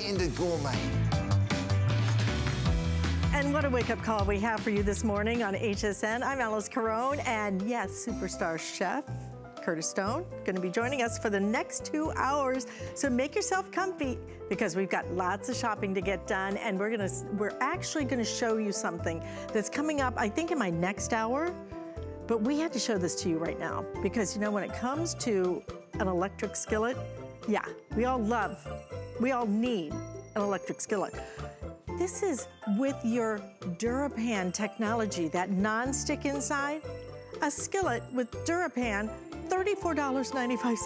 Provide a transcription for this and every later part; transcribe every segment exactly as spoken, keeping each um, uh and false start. Into gourmet. And what a wake-up call we have for you this morning on H S N. I'm Alyce Caron, and yes, superstar chef Curtis Stone going to be joining us for the next two hours. So make yourself comfy because we've got lots of shopping to get done, and we're gonna we're actually going to show you something that's coming up, I think, in my next hour. But we had to show this to you right now because you know when it comes to an electric skillet, yeah, we all love. We all need an electric skillet. This is with your DuraPan technology, that non-stick inside. A skillet with DuraPan, thirty-four ninety-five.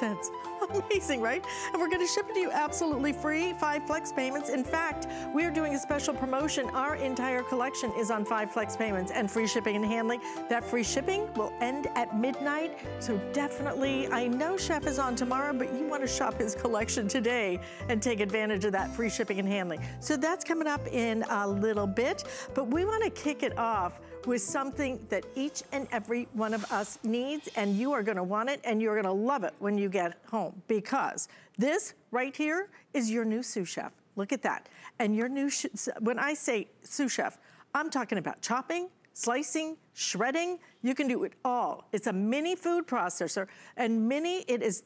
Amazing, right? And we're gonna ship it to you absolutely free, five flex payments. In fact, we're doing a special promotion. Our entire collection is on five flex payments and free shipping and handling. That free shipping will end at midnight. So definitely, I know Chef is on tomorrow, but you wanna shop his collection today and take advantage of that free shipping and handling. So that's coming up in a little bit, but we wanna kick it off with something that each and every one of us needs, and you are gonna want it, and you're gonna love it when you get home, because this right here is your new sous chef. Look at that. And your new, when I say sous chef, I'm talking about chopping, slicing, shredding. You can do it all. It's a mini food processor, and mini, it is,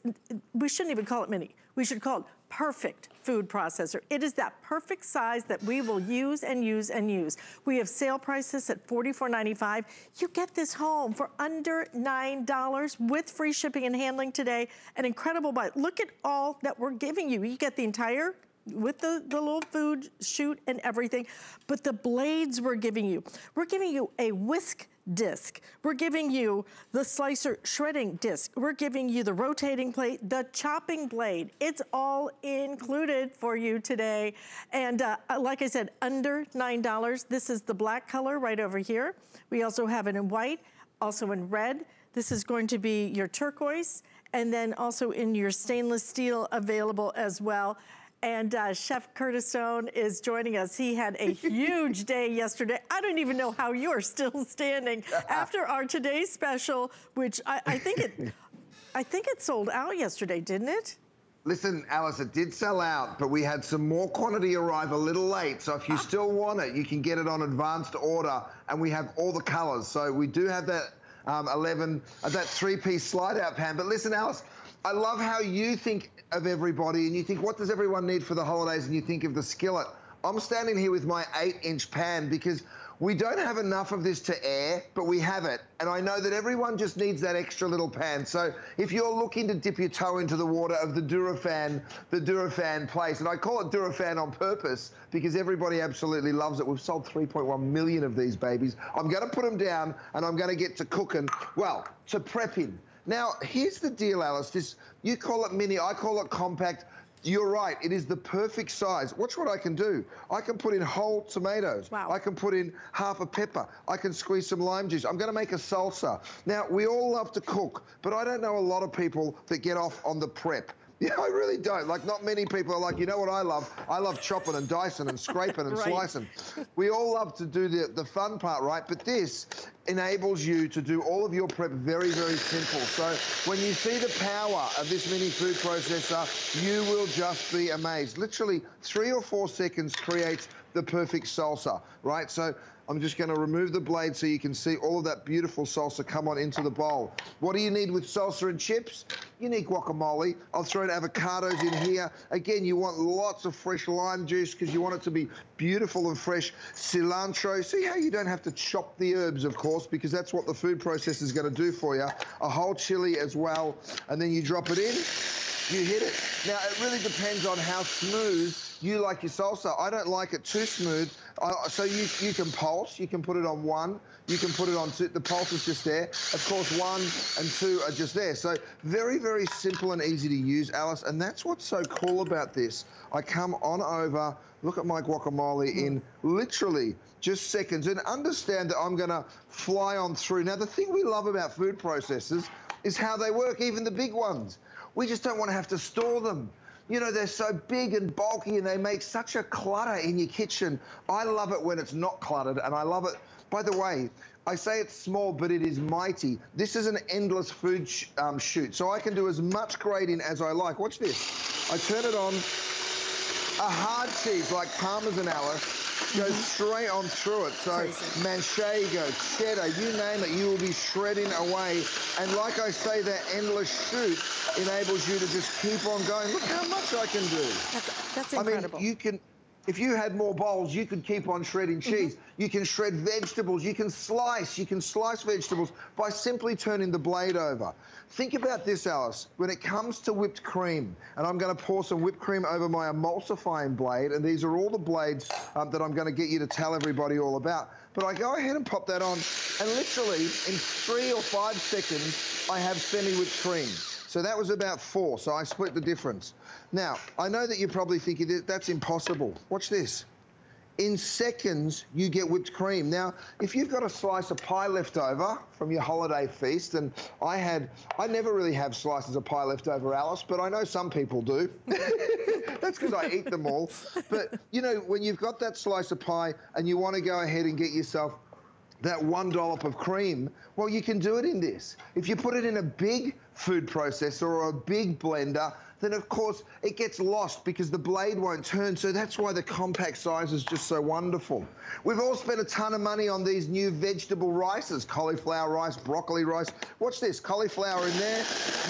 we shouldn't even call it mini. We should call it perfect food processor. It is that perfect size that we will use and use and use. We have sale prices at forty-four ninety-five. You get this home for under nine dollars with free shipping and handling today. An incredible buy. Look at all that we're giving you. You get the entire with the, the little food chute and everything, but the blades we're giving you. We're giving you a whisk disc. We're giving you the slicer shredding disc. We're giving you the rotating plate, the chopping blade. It's all included for you today. And uh, like I said, under nine dollars. This is the black color right over here. We also have it in white, also in red. This is going to be your turquoise, and then also in your stainless steel available as well. And uh, Chef Curtis Stone is joining us. He had a huge day yesterday. I don't even know how you're still standing after our today's special, which I, I think it, I think it sold out yesterday, didn't it? Listen, Alyce, it did sell out, but we had some more quantity arrive a little late. So if you still want it, you can get it on advanced order, and we have all the colors. So we do have that um, eleven, uh, that three-piece slide-out pan. But listen, Alyce, I love how you think of everybody, and you think, what does everyone need for the holidays? And you think of the skillet. I'm standing here with my eight-inch pan because we don't have enough of this to air, but we have it. And I know that everyone just needs that extra little pan. So if you're looking to dip your toe into the water of the DuraFan, the DuraFan place, and I call it DuraFan on purpose because everybody absolutely loves it. We've sold three point one million of these babies. I'm going to put them down, and I'm going to get to cooking, well, to prepping. Now, here's the deal, Alyce. This, you call it mini, I call it compact. You're right, it is the perfect size. Watch what I can do. I can put in whole tomatoes. Wow. I can put in half a pepper. I can squeeze some lime juice. I'm gonna make a salsa. Now, we all love to cook, but I don't know a lot of people that get off on the prep. Yeah, I really don't. Like, not many people are like, you know what I love? I love chopping and dicing and scraping and right. slicing. We all love to do the, the fun part, right? But this enables you to do all of your prep very, very simple. So when you see the power of this mini food processor, you will just be amazed. Literally, three or four seconds creates the perfect salsa, right? So I'm just gonna remove the blade so you can see all of that beautiful salsa come on into the bowl. What do you need with salsa and chips? You need guacamole. I'll throw in avocados in here. Again, you want lots of fresh lime juice because you want it to be beautiful and fresh. Cilantro. See how you don't have to chop the herbs, of course, because that's what the food processor is gonna do for you. A whole chili as well. And then you drop it in, you hit it. Now, it really depends on how smooth you like your salsa. I don't like it too smooth. I, so you, you can pulse, you can put it on one, you can put it on two, the pulse is just there. Of course, one and two are just there. So very, very simple and easy to use, Alyce, and that's what's so cool about this. I come on over, look at my guacamole in literally just seconds, and understand that I'm gonna fly on through. Now, the thing we love about food processors is how they work, even the big ones. We just don't wanna have to store them. You know, they're so big and bulky and they make such a clutter in your kitchen. I love it when it's not cluttered, and I love it. By the way, I say it's small, but it is mighty. This is an endless food sh um, shoot, so I can do as much grating as I like. Watch this. I turn it on. a hard cheese like Parmesan, Alyce, goes mm-hmm. straight on through it. So Crazy. Manchego, cheddar, you name it, you will be shredding away. And like I say, that endless shoot enables you to just keep on going. Look how much I can do. That's, that's incredible. I mean, you can... If you had more bowls, you could keep on shredding cheese. Mm-hmm. You can shred vegetables. You can slice. You can slice vegetables by simply turning the blade over. Think about this, Alyce. When it comes to whipped cream, and I'm going to pour some whipped cream over my emulsifying blade, and these are all the blades um, that I'm going to get you to tell everybody all about. But I go ahead and pop that on, and literally in three or five seconds, I have semi-whipped cream. So that was about four, so I split the difference. Now, I know that you're probably thinking, that's impossible. Watch this. In seconds, you get whipped cream. Now, if you've got a slice of pie left over from your holiday feast, and I had, I never really have slices of pie left over, Alyce, but I know some people do. That's because I eat them all. But, you know, when you've got that slice of pie and you want to go ahead and get yourself that one dollop of cream, well, you can do it in this. If you put it in a big food processor or a big blender, then of course it gets lost because the blade won't turn, so that's why the compact size is just so wonderful. We've all spent a ton of money on these new vegetable rices, cauliflower rice, broccoli rice. Watch this, cauliflower in there,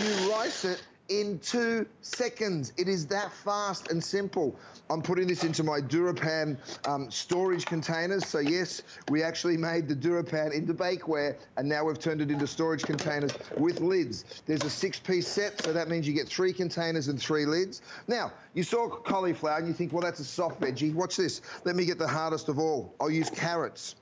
you rice it in two seconds. It is that fast and simple. I'm putting this into my DuraPan um, storage containers. So yes, we actually made the DuraPan into bakeware, and now we've turned it into storage containers with lids. There's a six-piece set, so that means you get three containers and three lids. Now, you saw cauliflower and you think, well, that's a soft veggie. Watch this. Let me get the hardest of all. I'll use carrots.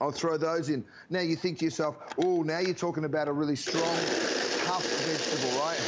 I'll throw those in. Now you think to yourself, oh, now you're talking about a really strong, tough vegetable, right?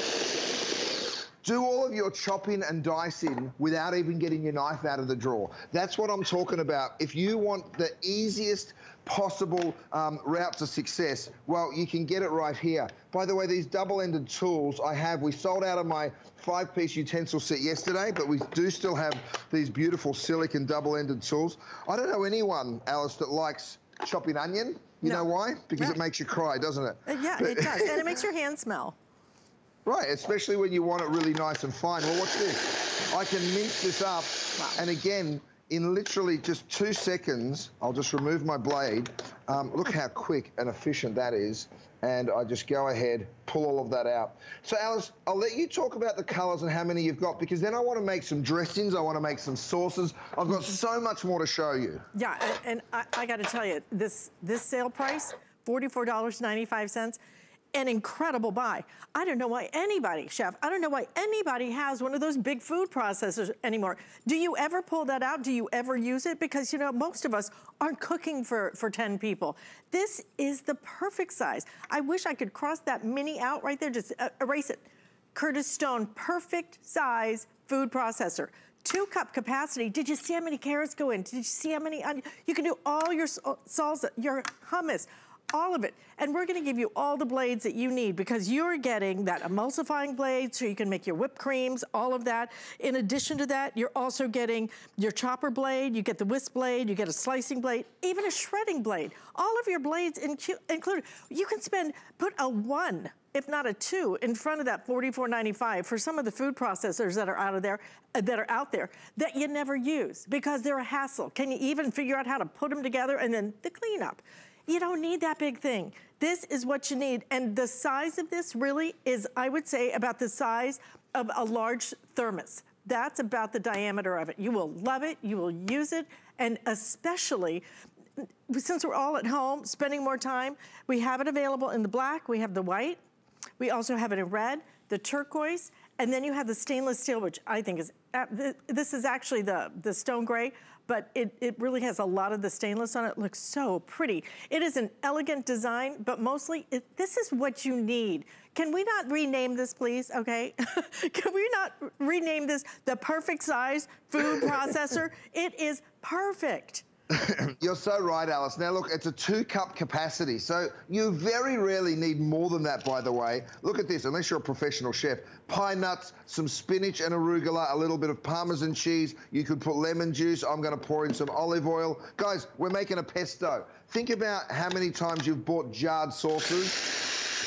Do all of your chopping and dicing without even getting your knife out of the drawer. That's what I'm talking about. If you want the easiest possible um, route to success, well, you can get it right here. By the way, these double-ended tools I have, we sold out of my five-piece utensil set yesterday, but we do still have these beautiful silicone double-ended tools. I don't know anyone, Alyce, that likes chopping onion. You no. know why? Because no. it makes you cry, doesn't it? Uh, yeah, but it does, and it makes your hand smell. Right, especially when you want it really nice and fine. Well, watch this. I can mince this up, and again, in literally just two seconds, I'll just remove my blade. Um, look how quick and efficient that is. And I just go ahead, pull all of that out. So, Alyce, I'll let you talk about the colours and how many you've got, because then I want to make some dressings, I want to make some sauces. I've got so much more to show you. Yeah, and, and I, I got to tell you, this, this sale price, forty-four ninety-five, an incredible buy. I don't know why anybody, chef, I don't know why anybody has one of those big food processors anymore. Do you ever pull that out? Do you ever use it? Because, you know, most of us aren't cooking for, for ten people. This is the perfect size. I wish I could cross that mini out right there. Just uh, erase it. Curtis Stone, perfect size food processor. Two cup capacity. Did you see how many carrots go in? Did you see how many onions? You can do all your salsa, your hummus, all of it. And we're going to give you all the blades that you need, because you're getting that emulsifying blade so you can make your whipped creams, all of that. In addition to that, you're also getting your chopper blade, you get the whisk blade, you get a slicing blade, even a shredding blade. All of your blades included. You can spend, put a one, if not a two, in front of that forty-four ninety-five for some of the food processors that are out of there, uh, that are out there that you never use because they're a hassle. Can you even figure out how to put them together? And then the cleanup. You don't need that big thing. This is what you need. And the size of this really is, I would say, about the size of a large thermos. That's about the diameter of it. You will love it, you will use it, and especially, since we're all at home, spending more time, we have it available in the black, we have the white, we also have it in red, the turquoise, and then you have the stainless steel, which I think is, this is actually the, the stone gray, but it, it really has a lot of the stainless on it. It looks so pretty. It is an elegant design, but mostly it, this is what you need. Can we not rename this, please? Okay. Can we not rename this the perfect size food processor? It is perfect. You're so right, Alyce. Now, look, it's a two-cup capacity, so you very rarely need more than that, by the way. Look at this, unless you're a professional chef. Pine nuts, some spinach and arugula, a little bit of Parmesan cheese. You could put lemon juice. I'm going to pour in some olive oil. Guys, we're making a pesto. Think about how many times you've bought jarred sauces.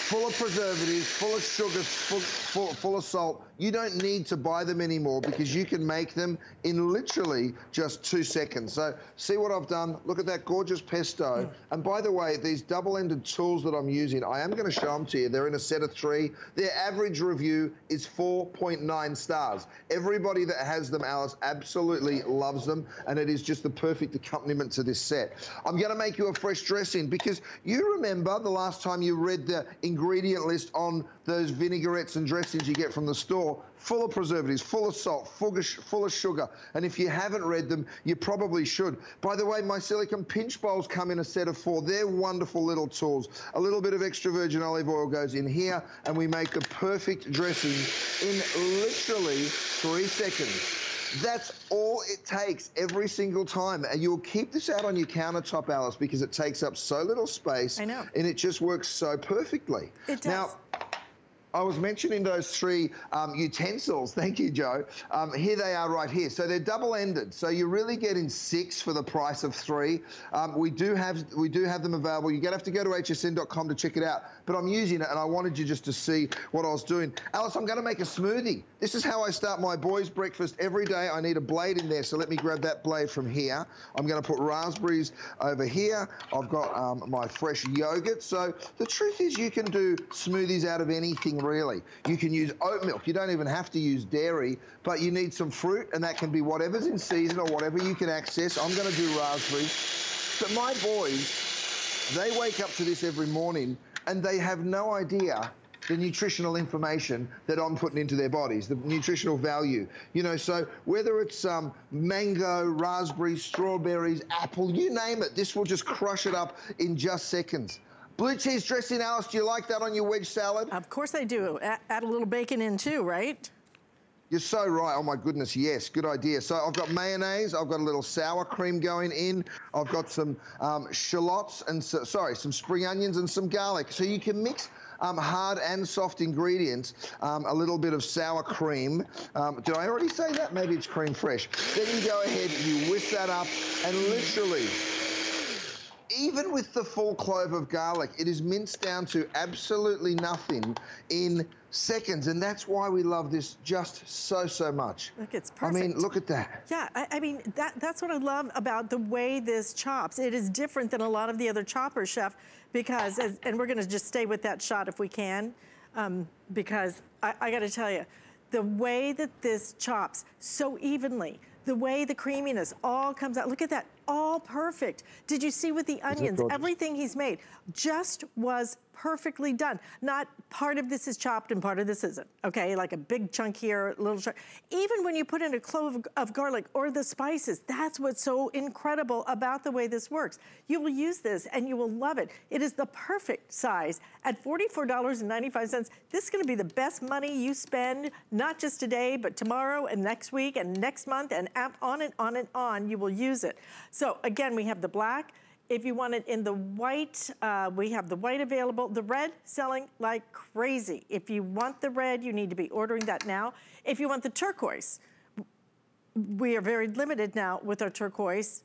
full of preservatives, full of sugar, full, full, full of salt. You don't need to buy them anymore because you can make them in literally just two seconds. So see what I've done? Look at that gorgeous pesto. Mm. And by the way, these double-ended tools that I'm using, I am going to show them to you. They're in a set of three. Their average review is four point nine stars. Everybody that has them, Alyce, absolutely loves them. And it is just the perfect accompaniment to this set. I'm going to make you a fresh dressing because you remember the last time you read the ingredient list on those vinaigrettes and dressings you get from the store, full of preservatives, full of salt, full of sugar. And if you haven't read them, you probably should. By the way, my silicone pinch bowls come in a set of four. They're wonderful little tools. A little bit of extra virgin olive oil goes in here, and we make the perfect dressing in literally three seconds. That's all it takes every single time. And you'll keep this out on your countertop, Alyce, because it takes up so little space. I know. And it just works so perfectly. It does. Now, I was mentioning those three um, utensils. Thank you, Joe. Um, here they are right here. So they're double-ended. So you're really getting six for the price of three. Um, we do have we do have them available. You're going to have to go to H S N dot com to check it out. But I'm using it, and I wanted you just to see what I was doing. Alyce, I'm going to make a smoothie. This is how I start my boys' breakfast every day. I need a blade in there, so let me grab that blade from here. I'm going to put raspberries over here. I've got um, my fresh yogurt. So the truth is you can do smoothies out of anything, really. You can use oat milk. You don't even have to use dairy, but you need some fruit, and that can be whatever's in season or whatever you can access. I'm going to do raspberries. But my boys, they wake up to this every morning, and they have no idea the nutritional information that I'm putting into their bodies, the nutritional value. You know, so whether it's um, mango, raspberries, strawberries, apple, you name it, this will just crush it up in just seconds. Blue cheese dressing, Alyce, do you like that on your wedge salad? Of course I do. Add, add a little bacon in too, right? You're so right. Oh, my goodness, yes. Good idea. So I've got mayonnaise. I've got a little sour cream going in. I've got some um, shallots and, so, sorry, some spring onions and some garlic. So you can mix Um, hard and soft ingredients, um, a little bit of sour cream. Um, did I already say that? Maybe it's cream fresh. Then you go ahead, you whisk that up, and literally, even with the full clove of garlic, it is minced down to absolutely nothing in seconds, and that's why we love this just so, so much. Look, it's perfect. I mean, look at that. Yeah, I, I mean, that, that's what I love about the way this chops. It is different than a lot of the other choppers, Chef, because, as, and we're gonna just stay with that shot if we can, um, because I, I gotta tell you, the way that this chops so evenly, the way the creaminess all comes out, look at that, all perfect. Did you see with the onions, everything he's made just was perfectly done. Not part of this is chopped and part of this isn't, okay? Like a big chunk here, a little chunk. Even when you put in a clove of, of garlic or the spices, that's what's so incredible about the way this works. You will use this and you will love it. It is the perfect size. At forty-four ninety-five, this is gonna be the best money you spend, not just today, but tomorrow and next week and next month and on and on and on, you will use it. So again, we have the black. If you want it in the white, uh, we have the white available. The red selling like crazy. If you want the red, you need to be ordering that now. If you want the turquoise, we are very limited now with our turquoise.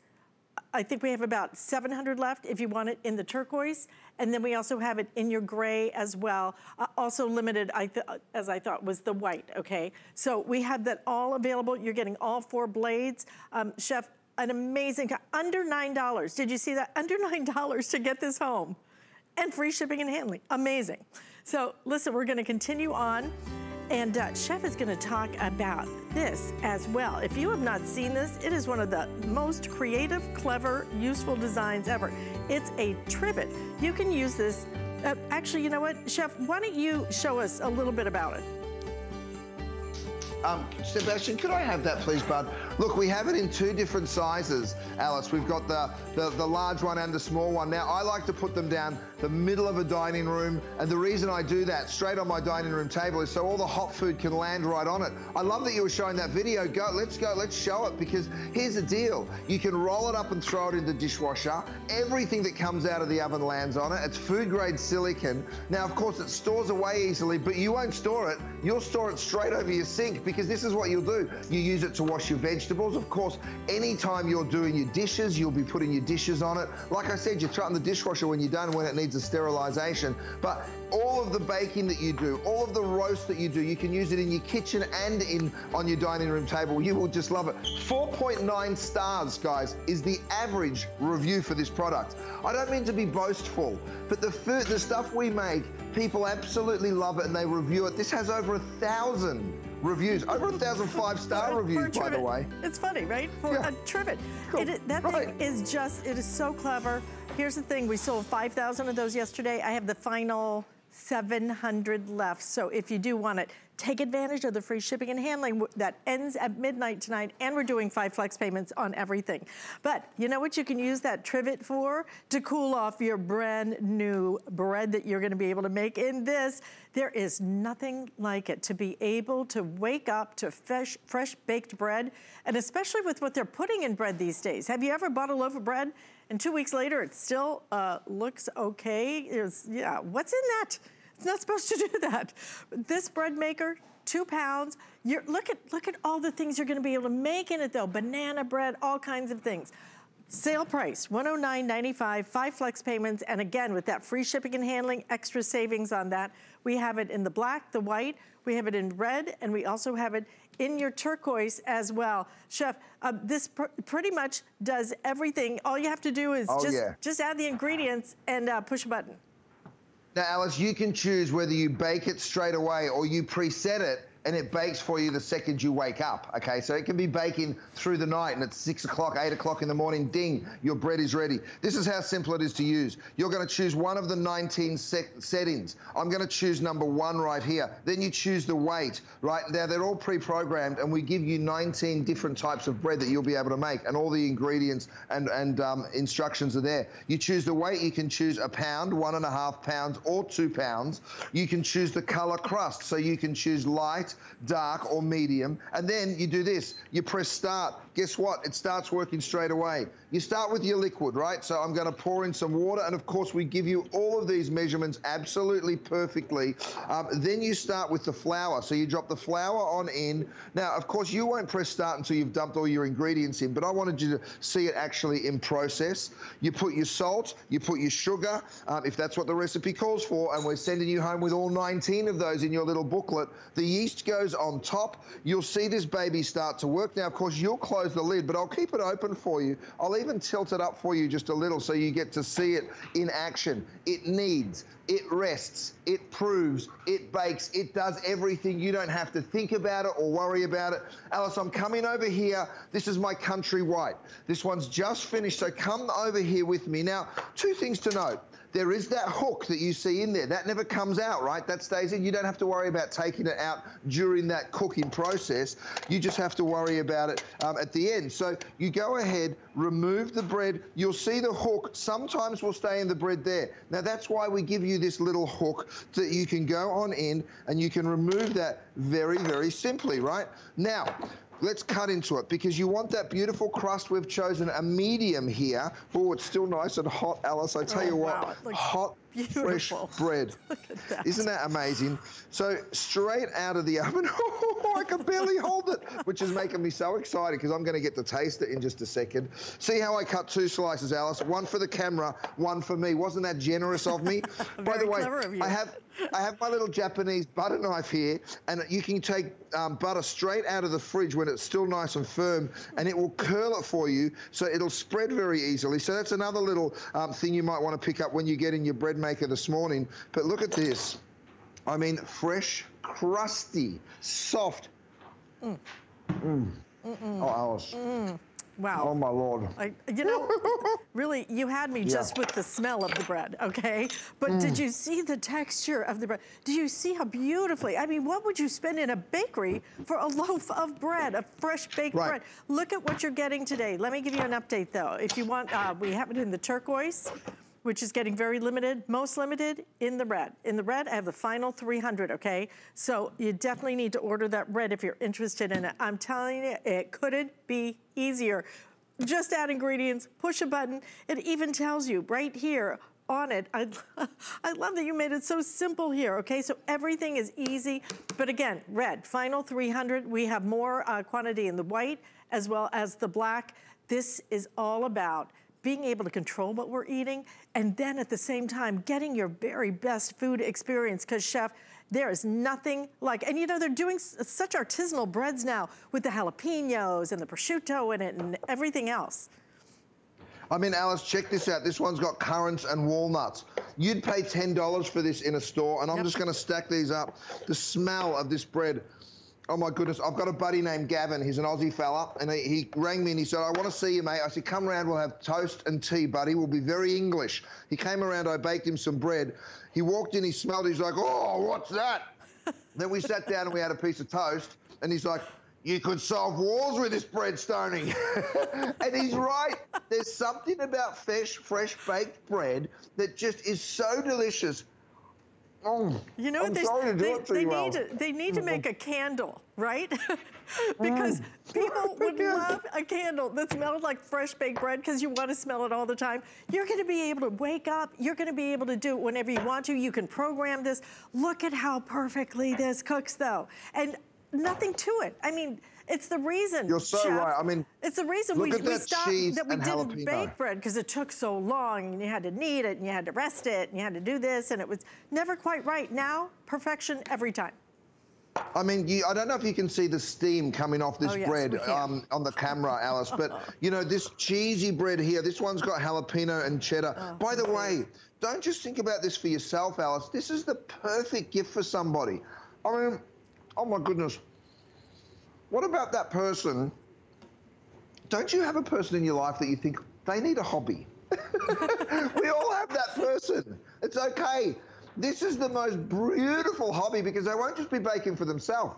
I think we have about seven hundred left if you want it in the turquoise. And then we also have it in your gray as well. Uh, also limited, I th as I thought, was the white, okay? So we have that all available. You're getting all four blades. Um, Chef, an amazing, under nine dollars. Did you see that? Under nine dollars to get this home. And free shipping and handling. Amazing. So listen, we're gonna continue on. And uh, Chef is gonna talk about this as well. If you have not seen this, it is one of the most creative, clever, useful designs ever. It's a trivet. You can use this. Uh, actually, you know what? Chef, why don't you show us a little bit about it? Um, Sebastian, could I have that, please, bud? Look, we have it in two different sizes, Alyce. We've got the, the, the large one and the small one. Now, I like to put them down the middle of a dining room, and the reason I do that straight on my dining room table is so all the hot food can land right on it. I love that you were showing that video. Go, let's go, let's show it, because here's the deal. You can roll it up and throw it in the dishwasher. Everything that comes out of the oven lands on it. It's food-grade silicone. Now, of course, it stores away easily, but you won't store it. You'll store it straight over your sink, because this is what you'll do. You use it to wash your vegetables, vegetables. Of course, anytime you're doing your dishes, you'll be putting your dishes on it. Like I said, you throw it in the dishwasher when you're done, when it needs a sterilization. But all of the baking that you do, all of the roast that you do, you can use it in your kitchen and in on your dining room table. You will just love it. four point nine stars, guys, is the average review for this product. I don't mean to be boastful, but the food, the stuff we make, people absolutely love it and they review it. This has over a thousand reviews, over a thousand five-star reviews, by the way. It's funny, right? For yeah. a trivet. Cool. It, that right. thing is just, it is so clever. Here's the thing, we sold five thousand of those yesterday. I have the final seven hundred left, so if you do want it, take advantage of the free shipping and handling that ends at midnight tonight, and we're doing five flex payments on everything. But you know what you can use that trivet for? To cool off your brand new bread that you're gonna be able to make in this. There is nothing like it to be able to wake up to fresh, fresh baked bread, and especially with what they're putting in bread these days. Have you ever bought a loaf of bread and two weeks later it still uh, looks okay? It's, yeah, what's in that? It's not supposed to do that. This bread maker, two pounds. You're, look at look at all the things you're gonna be able to make in it though. Banana bread, all kinds of things. Sale price, one oh nine ninety-five, five flex payments, and again, with that free shipping and handling, extra savings on that. We have it in the black, the white, we have it in red, and we also have it in your turquoise as well. Chef, uh, this pr pretty much does everything. All you have to do is oh, just, yeah. just add the ingredients and uh, push a button. Now, Alyce, you can choose whether you bake it straight away or you preset it, and it bakes for you the second you wake up, okay? So it can be baking through the night, and it's six o'clock, eight o'clock in the morning, ding, your bread is ready. This is how simple it is to use. You're gonna choose one of the nineteen settings. I'm gonna choose number one right here. Then you choose the weight, right? Now they're all pre-programmed, and we give you nineteen different types of bread that you'll be able to make, and all the ingredients and, and um, instructions are there. You choose the weight, you can choose a pound, one and a half pounds, or two pounds. You can choose the color crust, so you can choose light, dark, or medium, and then you do this. You press start. Guess what? It starts working straight away. You start with your liquid, right? So I'm going to pour in some water, and of course we give you all of these measurements absolutely perfectly. Um, then you start with the flour. So you drop the flour on in. Now, of course, you won't press start until you've dumped all your ingredients in, but I wanted you to see it actually in process. You put your salt, you put your sugar, um, if that's what the recipe calls for, and we're sending you home with all nineteen of those in your little booklet. The yeast goes on top. You'll see this baby start to work. Now, of course, you'll close the lid, but I'll keep it open for you. I'll even tilt it up for you just a little so you get to see it in action. It kneads, it rests, it proves, it bakes, it does everything. You don't have to think about it or worry about it. Alyce, I'm coming over here. This is my country white. This one's just finished, so come over here with me. Now, two things to note. There is that hook that you see in there. That never comes out, right? That stays in. You don't have to worry about taking it out during that cooking process. You just have to worry about it um, at the end. So you go ahead, remove the bread. You'll see the hook sometimes will stay in the bread there. Now that's why we give you this little hook that you can go on in and you can remove that very, very simply, right? Now, let's cut into it because you want that beautiful crust. We've chosen a medium here. Oh, it's still nice and hot, Alyce. I tell oh, you wow. what, it looks hot, beautiful. Fresh bread. Look at that. Isn't that amazing? So straight out of the oven, oh, I can barely hold it, which is making me so excited because I'm going to get to taste it in just a second. See how I cut two slices, Alyce? One for the camera, one for me. Wasn't that generous of me? By the way, of you. I have I have my little Japanese butter knife here, and you can take um, butter straight out of the fridge when it's still nice and firm, and it will curl it for you, so it'll spread very easily. So that's another little um, thing you might want to pick up when you get in your bread maker this morning. But look at this. I mean, fresh, crusty, soft. Mm. Mm. Mm -mm. Oh, Alyce. Mm. Wow. Oh, my Lord. I, you know, really, you had me yeah. just with the smell of the bread, okay? But mm. did you see the texture of the bread? Do you see how beautifully? I mean, what would you spend in a bakery for a loaf of bread, a fresh baked right. bread? Look at what you're getting today. Let me give you an update, though. If you want, uh, we have it in the turquoise, which is getting very limited, most limited in the red. In the red, I have the final three hundred, okay? So you definitely need to order that red if you're interested in it. I'm telling you, it couldn't be easier. Just add ingredients, push a button. It even tells you right here on it. I, I love that you made it so simple here, okay? So everything is easy. But again, red, final three hundred. We have more uh, quantity in the white as well as the black. This is all about being able to control what we're eating and then at the same time getting your very best food experience, because chef, there is nothing like, and you know, they're doing such artisanal breads now with the jalapenos and the prosciutto in it and everything else. I mean, Alyce, check this out. This one's got currants and walnuts. You'd pay ten dollars for this in a store, and I'm yep. just gonna stack these up. The smell of this bread, oh my goodness. I've got a buddy named Gavin. He's an Aussie fella, and he, he rang me and he said, I want to see you, mate. I said, come round, we'll have toast and tea, buddy. We'll be very English. He came around, I baked him some bread. He walked in, he smelled it, he's like, oh, what's that? Then we sat down and we had a piece of toast, and he's like, you could solve wars with this bread, Stoney. And he's right. There's something about fresh, fresh baked bread that just is so delicious. Oh, you know, I'm they, sorry to do they, it they need well. to, they need to make a candle, right? Because mm. people would love a candle that smelled like fresh baked bread, because you want to smell it all the time. You're going to be able to wake up. You're going to be able to do it whenever you want to. You can program this. Look at how perfectly this cooks, though. And nothing to it. I mean, it's the reason. You're so chef, right. I mean, it's the reason we, that we stopped that we didn't jalapeno. bake bread, because it took so long, and you had to knead it, and you had to rest it, and you had to do this, and it was never quite right. Now, perfection every time. I mean, you, I don't know if you can see the steam coming off this oh, yes, bread um, on the camera, Alyce, but you know, this cheesy bread here, this one's got jalapeno and cheddar. Oh, By the nice. way, don't just think about this for yourself, Alyce. This is the perfect gift for somebody. I mean, oh my goodness. What about that person? Don't you have a person in your life that you think they need a hobby? We all have that person. It's okay. This is the most beautiful hobby, because they won't just be baking for themselves.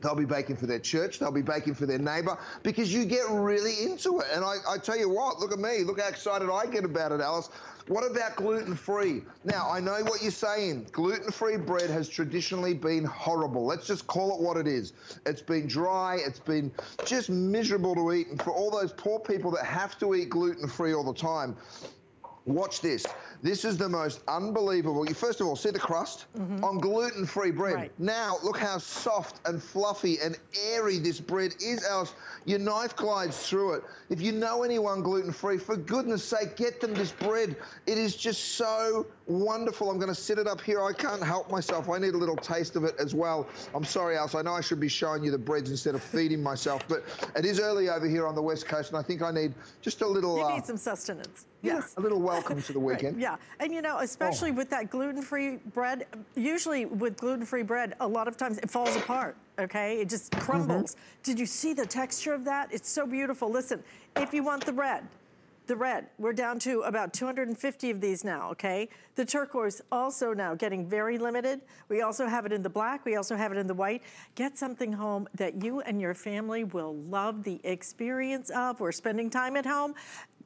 They'll be baking for their church. They'll be baking for their neighbor, because you get really into it. And I, I tell you what, look at me. Look how excited I get about it, Alyce. What about gluten-free? Now, I know what you're saying. Gluten-free bread has traditionally been horrible. Let's just call it what it is. It's been dry. It's been just miserable to eat. And for all those poor people that have to eat gluten-free all the time, watch this. This is the most unbelievable. You first of all see the crust mm-hmm. on gluten-free bread. Right. Now look how soft and fluffy and airy this bread is, Alyce. Your knife glides through it. If you know anyone gluten-free, for goodness sake, get them this bread. It is just so wonderful. I'm going to sit it up here. I can't help myself. I need a little taste of it as well. I'm sorry, Alyce. I know I should be showing you the breads instead of feeding myself, but it is early over here on the West Coast, and I think I need just a little... You uh, need some sustenance. Yes. A little welcome to the weekend. Right. Yeah. And, you know, especially oh. with that gluten-free bread, usually with gluten-free bread, a lot of times it falls apart, okay? It just crumbles. Mm-hmm. Did you see the texture of that? It's so beautiful. Listen, if you want the red, the red, we're down to about two hundred fifty of these now, okay? The turquoise also now getting very limited. We also have it in the black. We also have it in the white. Get something home that you and your family will love the experience of. We're spending time at home.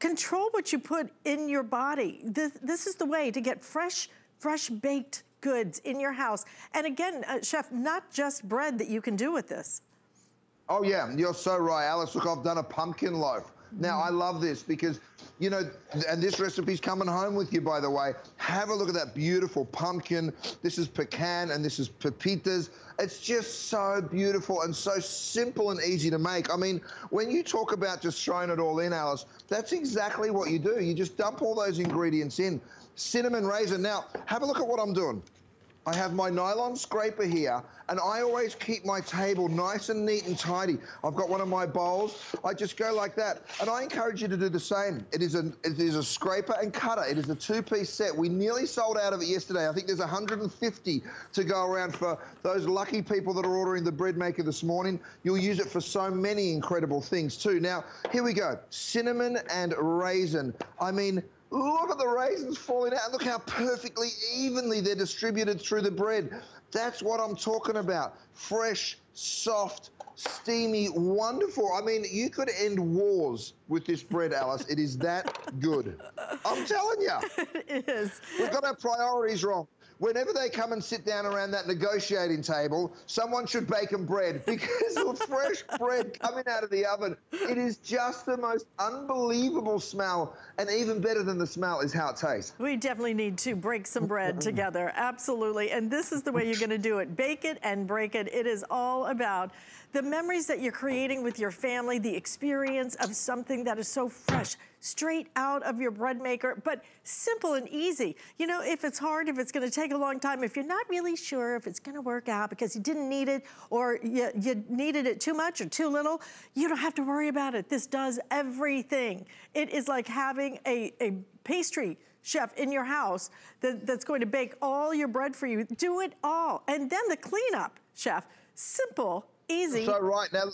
Control what you put in your body. This, this is the way to get fresh, fresh baked goods in your house. And again, uh, chef, not just bread that you can do with this. Oh yeah, you're so right, Alyce. Look, I've done a pumpkin loaf. Now, I love this because, you know, and this recipe's coming home with you, by the way. Have a look at that beautiful pumpkin. This is pecan and this is pepitas. It's just so beautiful and so simple and easy to make. I mean, when you talk about just throwing it all in, Alyce, that's exactly what you do. You just dump all those ingredients in. Cinnamon raisin. Now, have a look at what I'm doing. I have my nylon scraper here, and I always keep my table nice and neat and tidy. I've got one of my bowls. I just go like that, and I encourage you to do the same. It is a, it is a scraper and cutter. It is a two-piece set. We nearly sold out of it yesterday. I think there's one hundred fifty to go around for those lucky people that are ordering the bread maker this morning. You'll use it for so many incredible things too. Now, here we go. Cinnamon and raisin. I mean, look at the raisins falling out. Look how perfectly evenly they're distributed through the bread. That's what I'm talking about. Fresh, soft, steamy, wonderful. I mean, you could end wars with this bread, Alyce. It is that good. I'm telling you. It is. We've got our priorities wrong. whenever they come and sit down around that negotiating table, someone should bake them bread, because of fresh bread coming out of the oven. It is just the most unbelievable smell, and even better than the smell is how it tastes. We definitely need to break some bread together, absolutely. And this is the way you're going to do it. Bake it and break it. It is all about the memories that you're creating with your family, the experience of something that is so fresh, straight out of your bread maker, but simple and easy. You know, if it's hard, if it's gonna take a long time, if you're not really sure if it's gonna work out because you didn't need it, or you, you needed it too much or too little, you don't have to worry about it. This does everything. It is like having a, a pastry chef in your house that, that's going to bake all your bread for you. Do it all. And then the cleanup, chef, simple, easy. So right now,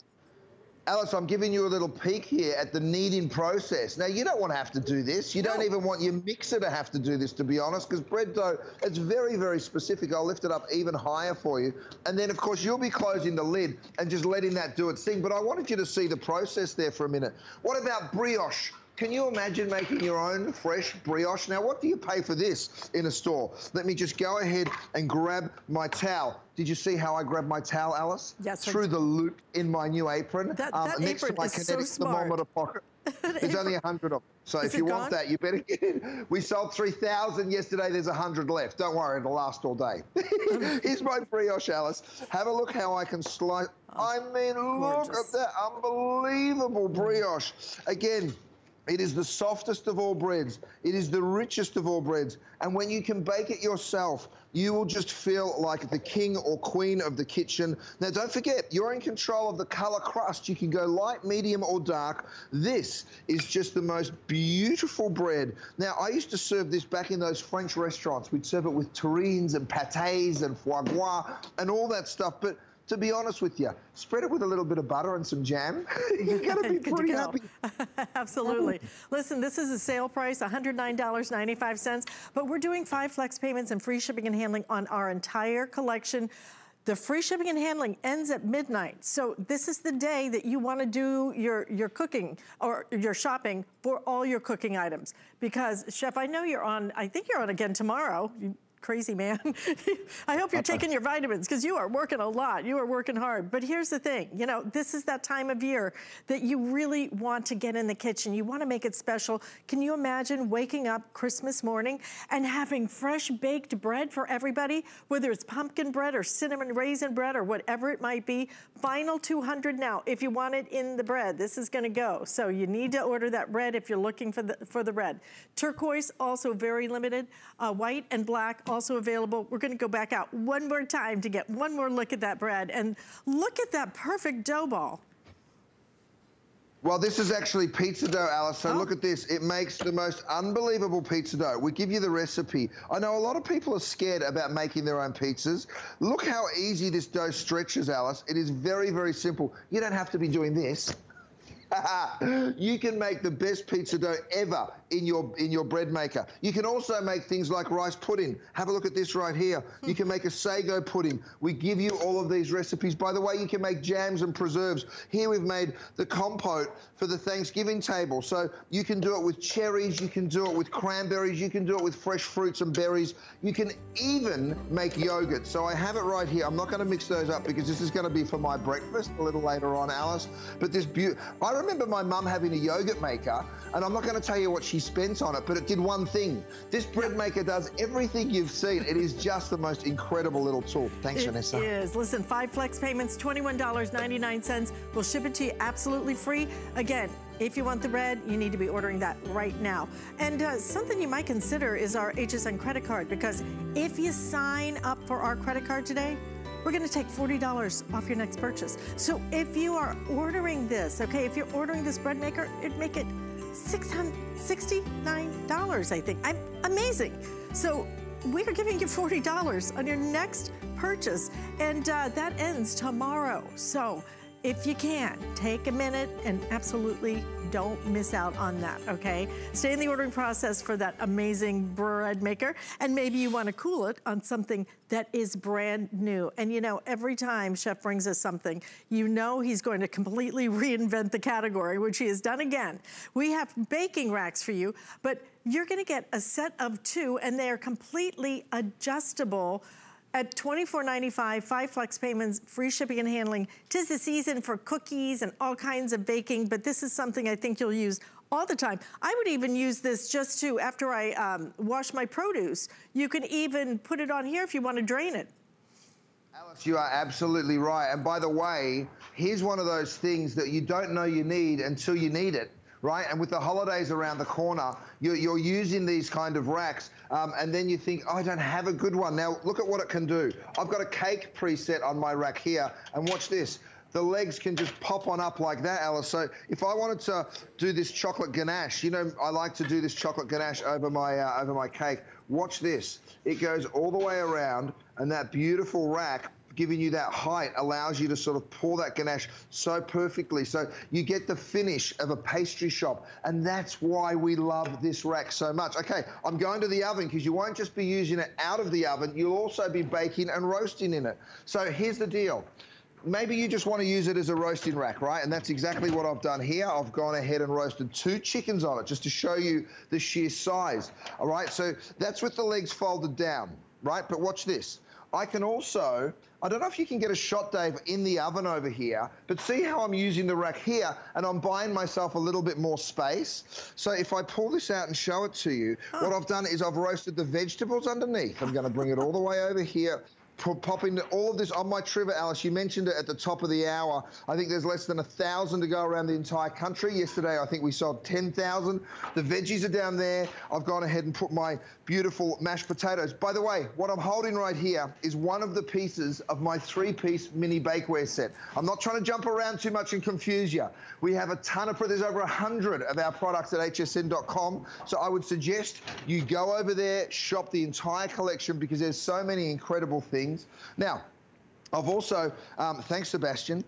Alyce, I'm giving you a little peek here at the kneading process. Now, you don't want to have to do this. You don't even want your mixer to have to do this, to be honest, because bread dough, it's very, very specific. I'll lift it up even higher for you. And then, of course, you'll be closing the lid and just letting that do its thing. But I wanted you to see the process there for a minute. What about brioche? Can you imagine making your own fresh brioche? Now, what do you pay for this in a store? Let me just go ahead and grab my towel. Did you see how I grabbed my towel, Alyce? Yes. Through the loop in my new apron. That, um, that next apron to my is kinetic so smart. Thermometer pocket. There's only a hundred of them. So if you want that, you better get it. We sold three thousand yesterday. There's a hundred left. Don't worry, it'll last all day. Here's my brioche, Alyce. Have a look how I can slice. I mean, look at that unbelievable brioche. Again, it is the softest of all breads. It is the richest of all breads. And when you can bake it yourself, you will just feel like the king or queen of the kitchen. Now, don't forget, you're in control of the color crust. You can go light, medium, or dark. This is just the most beautiful bread. Now, I used to serve this back in those French restaurants. We'd serve it with terrines and pâtés and foie gras and all that stuff. But to be honest with you, spread it with a little bit of butter and some jam. You're going to be pretty happy. Absolutely. Listen, this is a sale price, one hundred nine dollars and ninety-five cents. But we're doing five flex payments and free shipping and handling on our entire collection. The free shipping and handling ends at midnight. So this is the day that you want to do your, your cooking or your shopping for all your cooking items. Because, Chef, I know you're on, I think you're on again tomorrow. You, crazy man. I hope you're taking your vitamins, because you are working a lot. You are working hard. But here's the thing, you know, this is that time of year that you really want to get in the kitchen. You want to make it special. Can you imagine waking up Christmas morning and having fresh baked bread for everybody, whether it's pumpkin bread or cinnamon raisin bread or whatever it might be? Final two hundred now. If you want it in the bread, this is going to go. So you need to order that red if you're looking for the, for the red. Turquoise, also very limited. Uh, white and black, also available. We're going to go back out one more time to get one more look at that bread. And look at that perfect dough ball. Well, this is actually pizza dough, Alyce. So oh. Look at this. It makes the most unbelievable pizza dough. We give you the recipe. I know a lot of people are scared about making their own pizzas. Look how easy this dough stretches, Alyce. It is very, very simple. You don't have to be doing this. You can make the best pizza dough ever in your in your bread maker. You can also make things like rice pudding. Have a look at this right here. You can make a sago pudding. We give you all of these recipes. By the way, you can make jams and preserves. Here we've made the compote for the Thanksgiving table. So you can do it with cherries. You can do it with cranberries. You can do it with fresh fruits and berries. You can even make yogurt. So I have it right here. I'm not going to mix those up because this is going to be for my breakfast a little later on, Alyce. But this beautiful... I remember my mum having a yogurt maker, and I'm not going to tell you what she spent on it, but it did one thing. This bread maker does everything you've seen. It is just the most incredible little tool. Thanks, it Vanessa. It is. Listen, five flex payments, twenty-one ninety-nine. We'll ship it to you absolutely free. Again, if you want the bread, you need to be ordering that right now. And uh, something you might consider is our H S N credit card, because if you sign up for our credit card today, we're going to take forty dollars off your next purchase. So if you are ordering this, okay, if you're ordering this bread maker, it'd make it six hundred sixty-nine dollars, I think. I'm amazing. So we're giving you forty dollars on your next purchase, and uh, that ends tomorrow. So if you can, take a minute and absolutely don't miss out on that, okay? Stay in the ordering process for that amazing bread maker, and maybe you want to cool it on something that is brand new. And you know, every time Chef brings us something, you know he's going to completely reinvent the category, which he has done again. We have baking racks for you, but you're going to get a set of two, and they are completely adjustable at twenty-four ninety-five, five flex payments, free shipping and handling. Tis the season for cookies and all kinds of baking, but this is something I think you'll use all the time. I would even use this just to, after I um, wash my produce, you can even put it on here if you want to drain it. Alyce, you are absolutely right. And by the way, here's one of those things that you don't know you need until you need it, right? And with the holidays around the corner, you're, you're using these kind of racks, um, and then you think, oh, I don't have a good one. Now, look at what it can do. I've got a cake preset on my rack here, and watch this. The legs can just pop on up like that, Alyce. So if I wanted to do this chocolate ganache, you know, I like to do this chocolate ganache over my, uh, over my cake. Watch this. It goes all the way around, and that beautiful rack giving you that height allows you to sort of pour that ganache so perfectly. So you get the finish of a pastry shop, and that's why we love this rack so much. Okay, I'm going to the oven because you won't just be using it out of the oven, you'll also be baking and roasting in it. So here's the deal. Maybe you just want to use it as a roasting rack, right? And that's exactly what I've done here. I've gone ahead and roasted two chickens on it just to show you the sheer size. All right, so that's with the legs folded down, right? But watch this. I can also, I don't know if you can get a shot, Dave, in the oven over here, but see how I'm using the rack here, and I'm buying myself a little bit more space. So if I pull this out and show it to you, oh. What I've done is I've roasted the vegetables underneath. I'm going to bring it all the way over here, popping all of this on my trivet, Alyce. You mentioned it at the top of the hour. I think there's less than a thousand to go around the entire country. Yesterday, I think we sold ten thousand. The veggies are down there. I've gone ahead and put my beautiful mashed potatoes. By the way, what I'm holding right here is one of the pieces of my three-piece mini bakeware set. I'm not trying to jump around too much and confuse you. We have a ton of, there's over a hundred of our products at H S N dot com. So I would suggest you go over there, shop the entire collection, because there's so many incredible things. Now, I've also, um, thanks Sebastian,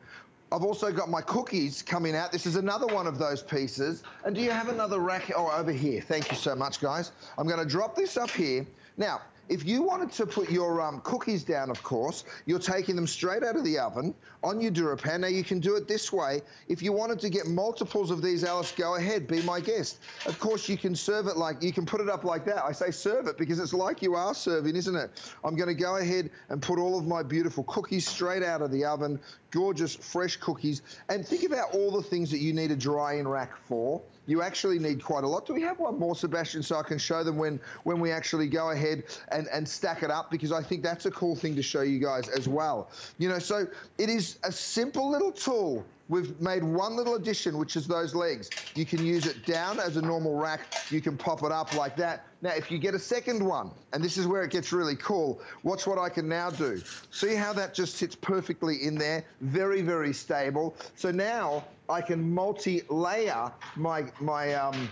I've also got my cookies coming out. This is another one of those pieces. And do you have another rack? Oh, over here. Thank you so much, guys. I'm going to drop this up here. Now, if you wanted to put your um, cookies down, of course, you're taking them straight out of the oven on your DuraPan. Now, you can do it this way. If you wanted to get multiples of these, Alyce, go ahead, be my guest. Of course, you can serve it like, you can put it up like that. I say serve it because it's like you are serving, isn't it? I'm going to go ahead and put all of my beautiful cookies straight out of the oven, gorgeous, fresh cookies. And think about all the things that you need a drying rack for. You actually need quite a lot. Do we have one more, Sebastian, so I can show them when, when we actually go ahead and, and stack it up? Because I think that's a cool thing to show you guys as well. You know, so it is a simple little tool. We've made one little addition, which is those legs. You can use it down as a normal rack. You can pop it up like that. Now, if you get a second one, and this is where it gets really cool, watch what I can now do. See how that just sits perfectly in there? Very, very stable. So now I can multi-layer my, my um,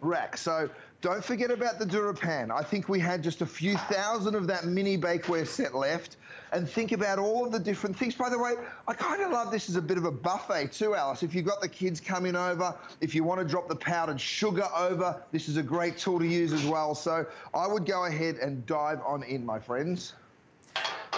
rack. So don't forget about the DuraPan. I think we had just a few thousand of that mini bakeware set left. And think about all of the different things. By the way, I kind of love this as a bit of a buffet too, Alyce. If you've got the kids coming over, if you want to drop the powdered sugar over, this is a great tool to use as well. So I would go ahead and dive on in, my friends.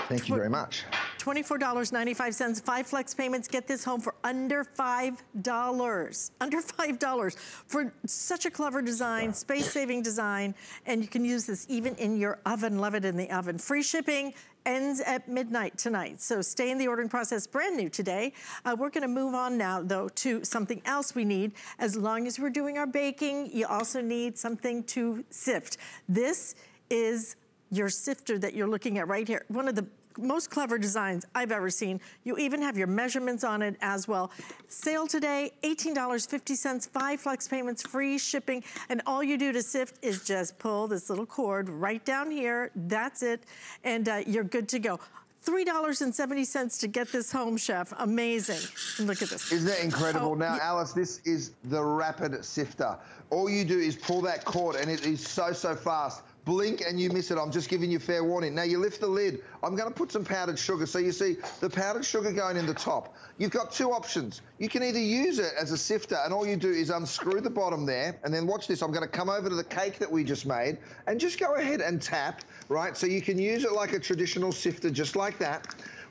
Thank you very much. twenty-four ninety-five, five flex payments. Get this home for under five dollars. Under five dollars for such a clever design, space-saving design, and you can use this even in your oven. Love it in the oven. Free shipping ends at midnight tonight, so stay in the ordering process. Brand new today. Uh, we're going to move on now, though, to something else we need. As long as we're doing our baking, you also need something to sift. This is your sifter that you're looking at right here. One of the most clever designs I've ever seen. You even have your measurements on it as well. Sale today, eighteen fifty, five flex payments, free shipping, and all you do to sift is just pull this little cord right down here. That's it, and uh, you're good to go. three dollars and seventy cents to get this home, Chef. Amazing. Look at this. Isn't that incredible? Oh, now, yeah. Alyce, this is the rapid sifter. All you do is pull that cord, and it is so, so fast. blink and you miss it. I'm just giving you fair warning. Now you lift the lid. I'm going to put some powdered sugar. So you see the powdered sugar going in the top. You've got two options. You can either use it as a sifter, and all you do is unscrew the bottom there, and then watch this. I'm going to come over to the cake that we just made and just go ahead and tap, right? So you can use it like a traditional sifter, just like that.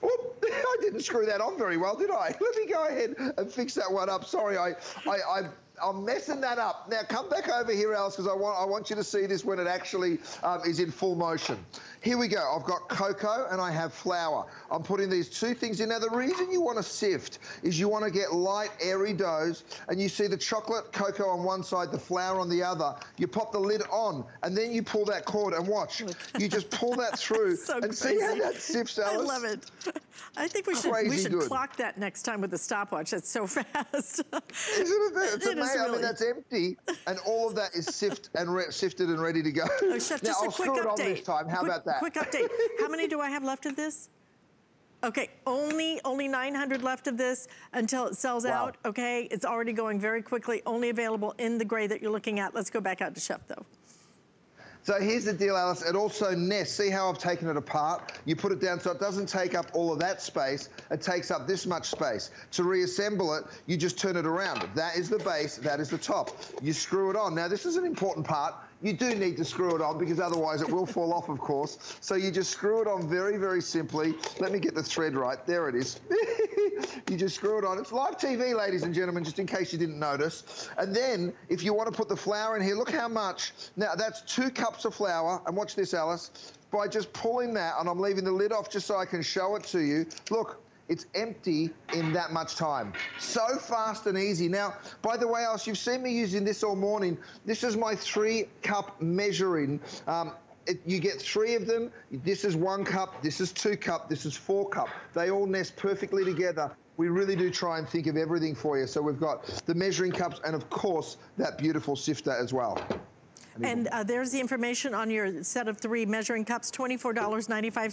Oop, I didn't screw that on very well, did I? Let me go ahead and fix that one up. Sorry, I, I, I, I'm messing that up. Now come back over here, Alyce, because I want, I want you to see this when it actually um, is in full motion. Here we go. I've got cocoa and I have flour. I'm putting these two things in. Now the reason you want to sift is you want to get light, airy doughs, and you see the chocolate cocoa on one side, the flour on the other. You pop the lid on and then you pull that cord and watch. You just pull that through so and crazy. See how that sifts, Alyce. I love it. I think we should Crazy we should good. clock that next time with the stopwatch. That's so fast. Isn't it? It's it amazing. Is really... I mean, that's empty, and all of that is sift and re sifted and ready to go. Oh, Chef, now, just I'll a quick update. It on this time. How quick, about that? Quick update. How many do I have left of this? Okay, only only nine hundred left of this until it sells wow. out. Okay, it's already going very quickly. Only available in the gray that you're looking at. Let's go back out to Chef though. So here's the deal, Alyce. It also nests. See how I've taken it apart? You put it down so it doesn't take up all of that space. It takes up this much space. To reassemble it, you just turn it around. That is the base. That is the top. You screw it on. Now, this is an important part. You do need to screw it on because otherwise it will fall off, of course. So you just screw it on very, very simply. Let me get the thread right. There it is. You just screw it on. It's live T V, ladies and gentlemen, just in case you didn't notice. And then if you want to put the flour in here, look how much. Now, that's two cups of flour. And watch this, Alyce. By just pulling that, and I'm leaving the lid off just so I can show it to you. Look. It's empty in that much time. So fast and easy. Now, by the way, Alyce, you've seen me using this all morning. This is my three cup measuring. Um, it, you get three of them. This is one cup, this is two cup, this is four cup. They all nest perfectly together. We really do try and think of everything for you. So we've got the measuring cups and of course, that beautiful sifter as well. And uh, there's the information on your set of three measuring cups, twenty-four ninety-five.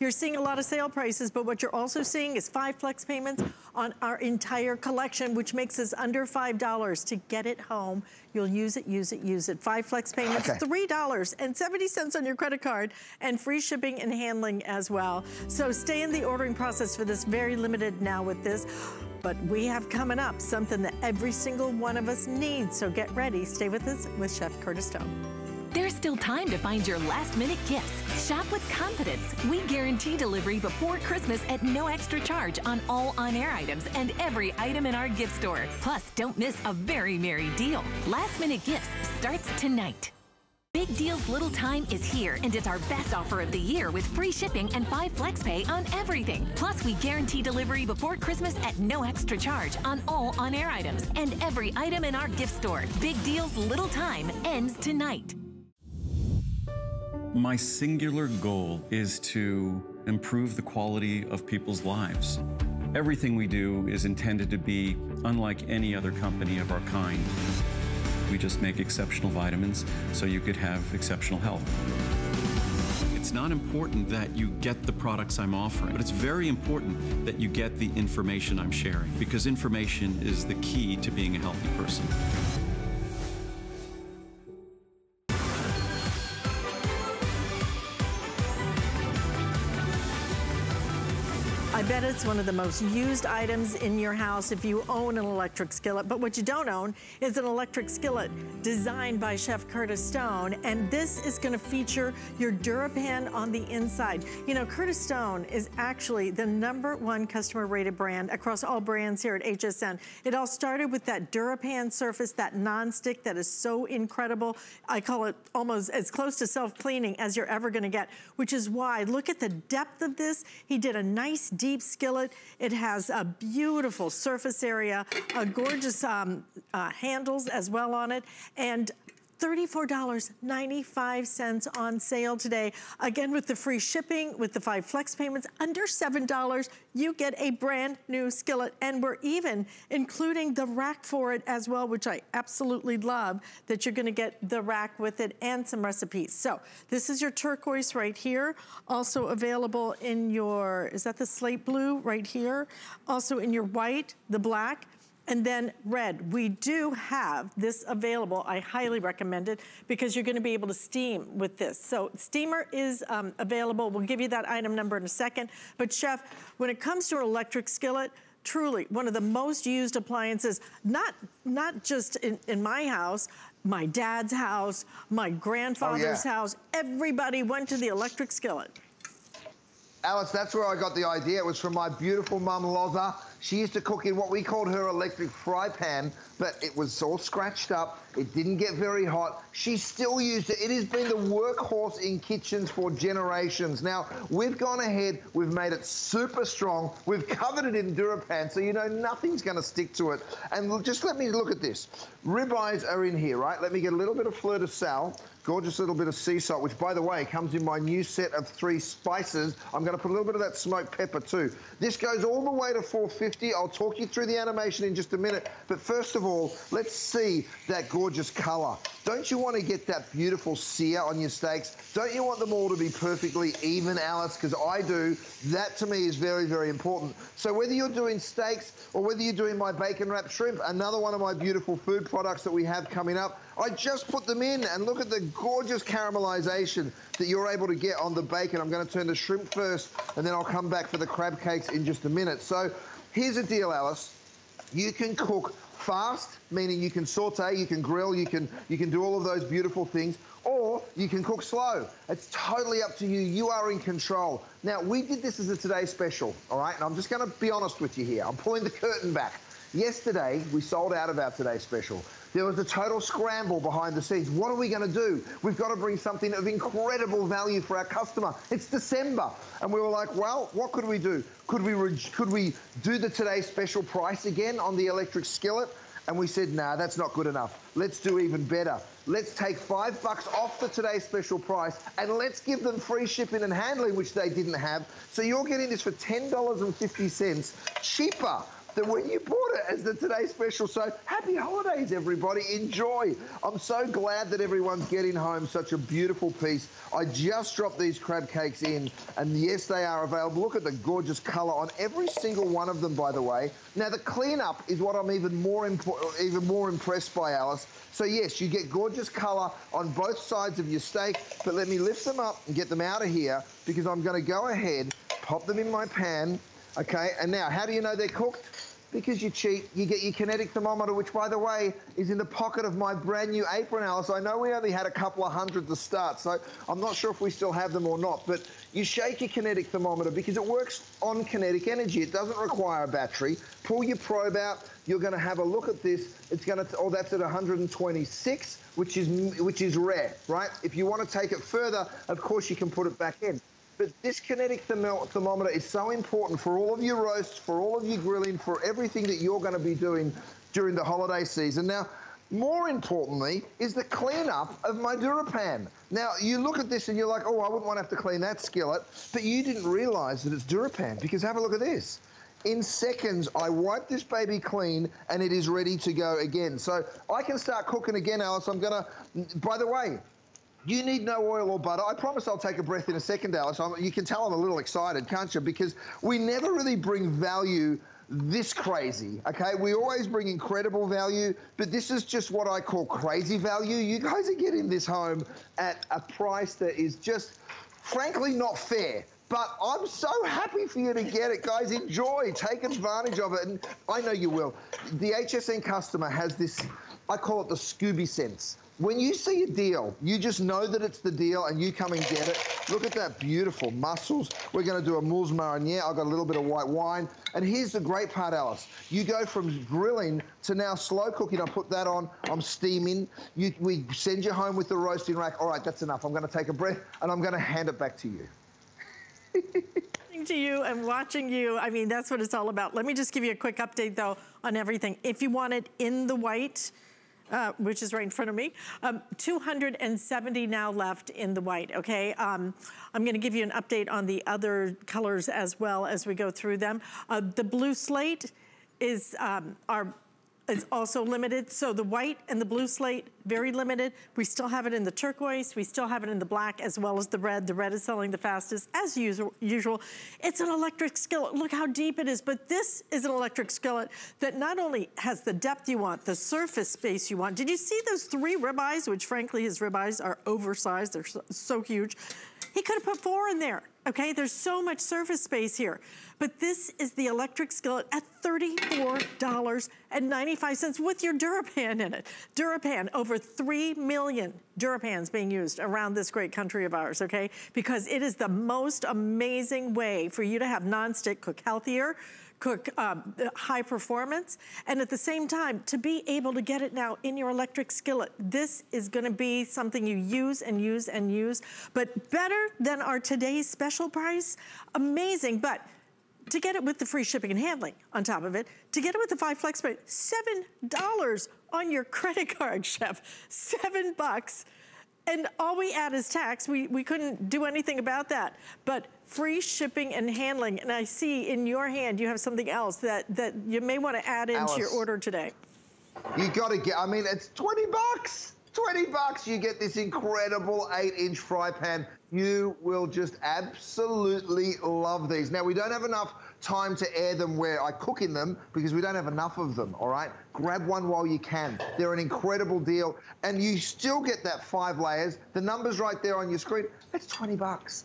You're seeing a lot of sale prices, but what you're also seeing is five flex payments on our entire collection, which makes us under five dollars to get it home. You'll use it, use it, use it. Five flex payments, okay. three dollars and seventy cents on your credit card and free shipping and handling as well. So stay in the ordering process for this, very limited now with this. But we have coming up something that every single one of us needs. So get ready. Stay with us with Chef Curtis Stone. There's still time to find your last-minute gifts. Shop with confidence. We guarantee delivery before Christmas at no extra charge on all on-air items and every item in our gift store. Plus, don't miss a very merry deal. Last-minute gifts starts tonight. Big Deals Little Time is here, and it's our best offer of the year with free shipping and five flex pay on everything. Plus, we guarantee delivery before Christmas at no extra charge on all on-air items and every item in our gift store. Big Deals Little Time ends tonight. My singular goal is to improve the quality of people's lives. Everything we do is intended to be unlike any other company of our kind. We just make exceptional vitamins so you could have exceptional health. It's not important that you get the products I'm offering, but it's very important that you get the information I'm sharing, because information is the key to being a healthy person. I bet it's one of the most used items in your house if you own an electric skillet. But what you don't own is an electric skillet designed by Chef Curtis Stone. And this is going to feature your DuraPan on the inside. You know, Curtis Stone is actually the number one customer rated brand across all brands here at H S N. It all started with that DuraPan surface, that nonstick that is so incredible. I call it almost as close to self-cleaning as you're ever going to get, which is why, look at the depth of this. He did a nice deep Deep skillet. It has a beautiful surface area, a gorgeous um, uh, handles as well on it, and thirty-four ninety-five on sale today. Again, with the free shipping, with the five flex payments, under seven dollars, you get a brand new skillet. And we're even including the rack for it as well, which I absolutely love that you're gonna get the rack with it and some recipes. So this is your turquoise right here. Also available in your, is that the slate blue right here? Also in your white, the black, And then red, we do have this available. I highly recommend it because you're gonna be able to steam with this. So steamer is um, available. We'll give you that item number in a second. But chef, when it comes to an electric skillet, truly one of the most used appliances, not, not just in, in my house, my dad's house, my grandfather's oh, yeah. house, everybody went to the electric skillet. Alyce, that's where I got the idea. It was from my beautiful mum, Loza. She used to cook in what we called her electric fry pan, but it was all scratched up. It didn't get very hot. She still used it. It has been the workhorse in kitchens for generations. Now, we've gone ahead, we've made it super strong. We've covered it in DuraPan, so you know nothing's gonna stick to it. And just let me look at this. Ribeyes are in here, right? Let me get a little bit of fleur de sal. Gorgeous little bit of sea salt, which, by the way, comes in my new set of three spices. I'm going to put a little bit of that smoked pepper too. This goes all the way to four fifty. I'll talk you through the animation in just a minute. But first of all, let's see that gorgeous colour. Don't you want to get that beautiful sear on your steaks? Don't you want them all to be perfectly even, Alyce? Because I do. That, to me, is very, very important. So whether you're doing steaks or whether you're doing my bacon wrapped shrimp, another one of my beautiful food products that we have coming up, I just put them in and look at the gorgeous caramelization that you're able to get on the bacon. I'm going to turn the shrimp first, and then I'll come back for the crab cakes in just a minute. So here's the deal, Alyce. You can cook fast, meaning you can saute, you can grill, you can, you can do all of those beautiful things, or you can cook slow. It's totally up to you. You are in control. Now, we did this as a Today Special, all right? And I'm just going to be honest with you here. I'm pulling the curtain back. Yesterday, we sold out of our Today Special. There was a total scramble behind the scenes. What are we going to do? We've got to bring something of incredible value for our customer. It's December. And we were like, well, what could we do? Could we, could we do the Today Special price again on the electric skillet? And we said, nah, that's not good enough. Let's do even better. Let's take five bucks off the Today Special price and let's give them free shipping and handling, which they didn't have. So you're getting this for ten dollars and fifty cents cheaper than when you bought it as the Today Special. So happy holidays, everybody. Enjoy. I'm so glad that everyone's getting home such a beautiful piece. I just dropped these crab cakes in, and yes, they are available. Look at the gorgeous colour on every single one of them, by the way. Now, the cleanup is what I'm even more even more impressed by, Alyce. So, yes, you get gorgeous colour on both sides of your steak, but let me lift them up and get them out of here because I'm going to go ahead, pop them in my pan, okay? And now, how do you know they're cooked? Because you cheat, you get your kinetic thermometer, which, by the way, is in the pocket of my brand new apron, Alyce. I know we only had a couple of hundred to start, so I'm not sure if we still have them or not, but you shake your kinetic thermometer because it works on kinetic energy. It doesn't require a battery. Pull your probe out. You're going to have a look at this. It's going to, oh, that's at one hundred twenty-six, which is, which is rare, right? If you want to take it further, of course, you can put it back in. But this kinetic thermometer is so important for all of your roasts, for all of your grilling, for everything that you're going to be doing during the holiday season. Now, more importantly, is the cleanup of my DuraPan. Now, you look at this and you're like, oh, I wouldn't want to have to clean that skillet. But you didn't realize that it's DuraPan because have a look at this. In seconds, I wipe this baby clean and it is ready to go again. So I can start cooking again, Alyce. I'm going to, by the way, you need no oil or butter. I promise I'll take a breath in a second, Alyce. I'm, you can tell I'm a little excited, can't you? Because we never really bring value this crazy, okay? We always bring incredible value, but this is just what I call crazy value. You guys are getting this home at a price that is just, frankly, not fair. But I'm so happy for you to get it, guys. Enjoy, take advantage of it, and I know you will. The H S N customer has this, I call it the Scooby Sense. When you see a deal, you just know that it's the deal and you come and get it. Look at that beautiful mussels. We're gonna do a moules mariniere. I've got a little bit of white wine. And here's the great part, Alyce. You go from grilling to now slow cooking. I put that on, I'm steaming. You, we send you home with the roasting rack. All right, that's enough. I'm gonna take a breath and I'm gonna hand it back to you. To you and watching you, I mean, that's what it's all about. Let me just give you a quick update though on everything. If you want it in the white, Uh, which is right in front of me. Um, two hundred seventy now left in the white, okay? Um, I'm gonna give you an update on the other colors as well as we go through them. Uh, the blue slate is um, our is also limited. So the white and the blue slate, very limited. We still have it in the turquoise. We still have it in the black as well as the red. The red is selling the fastest as usual. It's an electric skillet. Look how deep it is. But this is an electric skillet that not only has the depth you want, the surface space you want. Did you see those three ribeyes, which frankly his ribeyes are oversized. They're so, so huge. He could have put four in there. Okay, there's so much surface space here. But this is the electric skillet at thirty-four ninety-five with your DuraPan in it. DuraPan, over three million DuraPans being used around this great country of ours, okay? Because it is the most amazing way for you to have nonstick, cook healthier, cook um, high performance, and at the same time, to be able to get it now in your electric skillet. This is gonna be something you use and use and use, but better than our today's special price. Amazing, but to get it with the free shipping and handling on top of it, to get it with the five flex pay, seven dollars on your credit card, Chef, seven bucks. And all we add is tax. We, we couldn't do anything about that. But free shipping and handling. And I see in your hand, you have something else that, that you may want to add into Alyce, your order today. You got to get, I mean, it's twenty bucks. twenty bucks, you get this incredible eight inch fry pan. You will just absolutely love these. Now, we don't have enough time to air them where I cook in them because we don't have enough of them, all right? Grab one while you can. They're an incredible deal. And you still get that five layers. The number's right there on your screen. That's twenty bucks.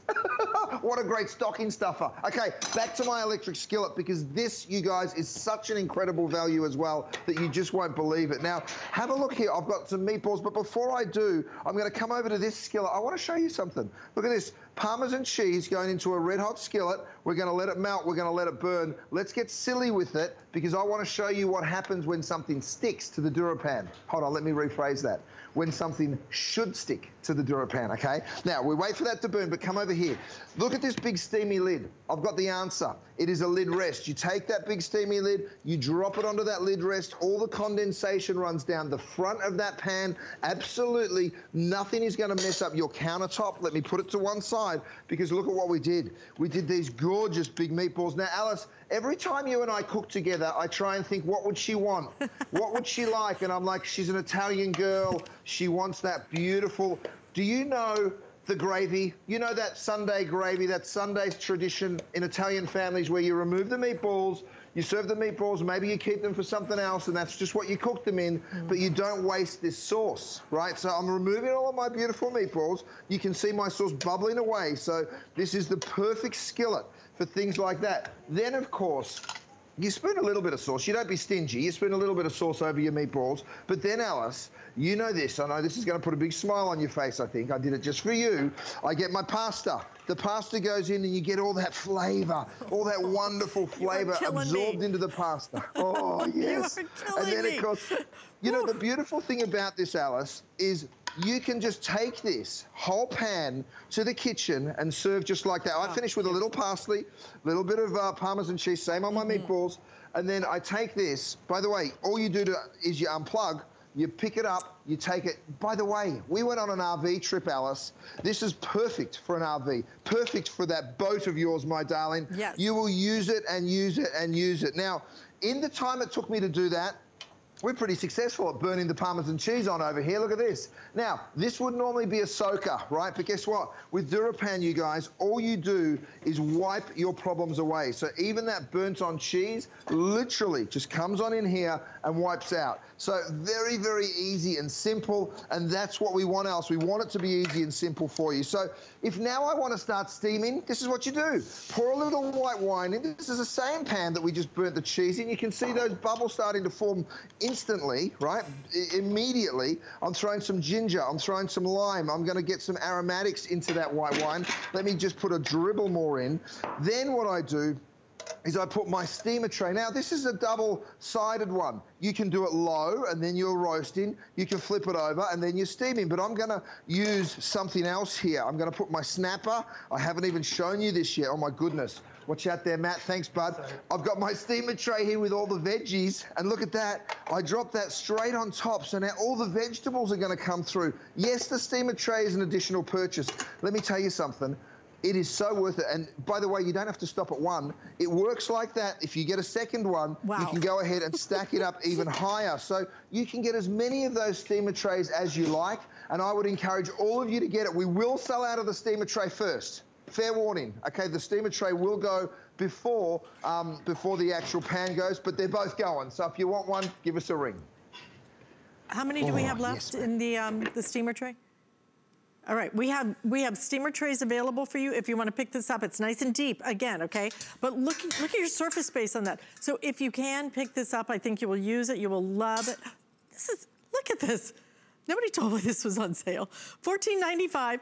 What a great stocking stuffer. Okay, back to my electric skillet because this, you guys, is such an incredible value as well that you just won't believe it. Now, have a look here. I've got some meatballs, but before I do, I'm gonna come over to this skillet. I wanna show you something. Look at this. Parmesan cheese going into a red hot skillet. We're gonna let it melt, we're gonna let it burn. Let's get silly with it because I wanna show you what happens when something sticks to the DuraPan. Hold on, let me rephrase that. When something should stick to the DuraPan, okay? Now, we wait for that to burn, but come over here. Look at this big steamy lid. I've got the answer. It is a lid rest. You take that big steamy lid, you drop it onto that lid rest, all the condensation runs down the front of that pan. Absolutely nothing is gonna mess up your countertop. Let me put it to one side, because look at what we did. We did these gorgeous big meatballs. Now, Alyce, every time you and I cook together, I try and think, what would she want? What would she like? And I'm like, she's an Italian girl. She wants that beautiful. Do you know the gravy? You know that Sunday gravy, that Sunday tradition in Italian families where you remove the meatballs, you serve the meatballs, maybe you keep them for something else, and that's just what you cook them in, but you don't waste this sauce, right? So I'm removing all of my beautiful meatballs. You can see my sauce bubbling away, so this is the perfect skillet for things like that. Then, of course, you spoon a little bit of sauce. You don't be stingy. You spoon a little bit of sauce over your meatballs. But then, Alyce, you know this. I know this is going to put a big smile on your face, I think. I did it just for you. I get my pasta. The pasta goes in and you get all that flavor, all that wonderful flavor absorbed me. into the pasta. Oh, yes. You are killing me. And then, of course, you know, the beautiful thing about this, Alyce, is you can just take this whole pan to the kitchen and serve just like that. I finish with a little parsley, a little bit of uh, Parmesan cheese, same on my mm-hmm. meatballs. And then I take this. By the way, all you do to, is you unplug, you pick it up, you take it. By the way, we went on an R V trip, Alyce. This is perfect for an R V, perfect for that boat of yours, my darling. Yes. You will use it and use it and use it. Now, in the time it took me to do that, we're pretty successful at burning the Parmesan cheese on over here. Look at this. Now, this would normally be a soaker, right? But guess what? With DuraPan, you guys, all you do is wipe your problems away. So even that burnt on cheese literally just comes on in here and wipes out. So very, very easy and simple. And that's what we want, Alyce. We want it to be easy and simple for you. So if now I want to start steaming, this is what you do. Pour a little white wine in. This is the same pan that we just burnt the cheese in. You can see those bubbles starting to form in instantly, right? I immediately, I'm throwing some ginger, I'm throwing some lime, I'm gonna get some aromatics into that white wine. Let me just put a dribble more in. Then what I do is I put my steamer tray. Now, this is a double-sided one. You can do it low, and then you're roasting. You can flip it over, and then you're steaming. But I'm gonna use something else here. I'm gonna put my snapper. I haven't even shown you this yet. Oh my goodness. Watch out there, Matt. Thanks, bud. I've got my steamer tray here with all the veggies. And look at that. I dropped that straight on top. So now all the vegetables are going to come through. Yes, the steamer tray is an additional purchase. Let me tell you something. It is so worth it. And by the way, you don't have to stop at one. It works like that. If you get a second one, wow. you can go ahead and stack it up even higher. So you can get as many of those steamer trays as you like. And I would encourage all of you to get it. We will sell out of the steamer tray first. Fair warning. Okay, the steamer tray will go before, um, before the actual pan goes, but they're both going. So if you want one, give us a ring. How many do oh, we have left yes, in the, um, the steamer tray? All right, we have we have steamer trays available for you if you want to pick this up. It's nice and deep again, okay? But look look at your surface space on that. So if you can pick this up, I think you will use it. You will love it. This is look at this. Nobody told me this was on sale. fourteen ninety-five.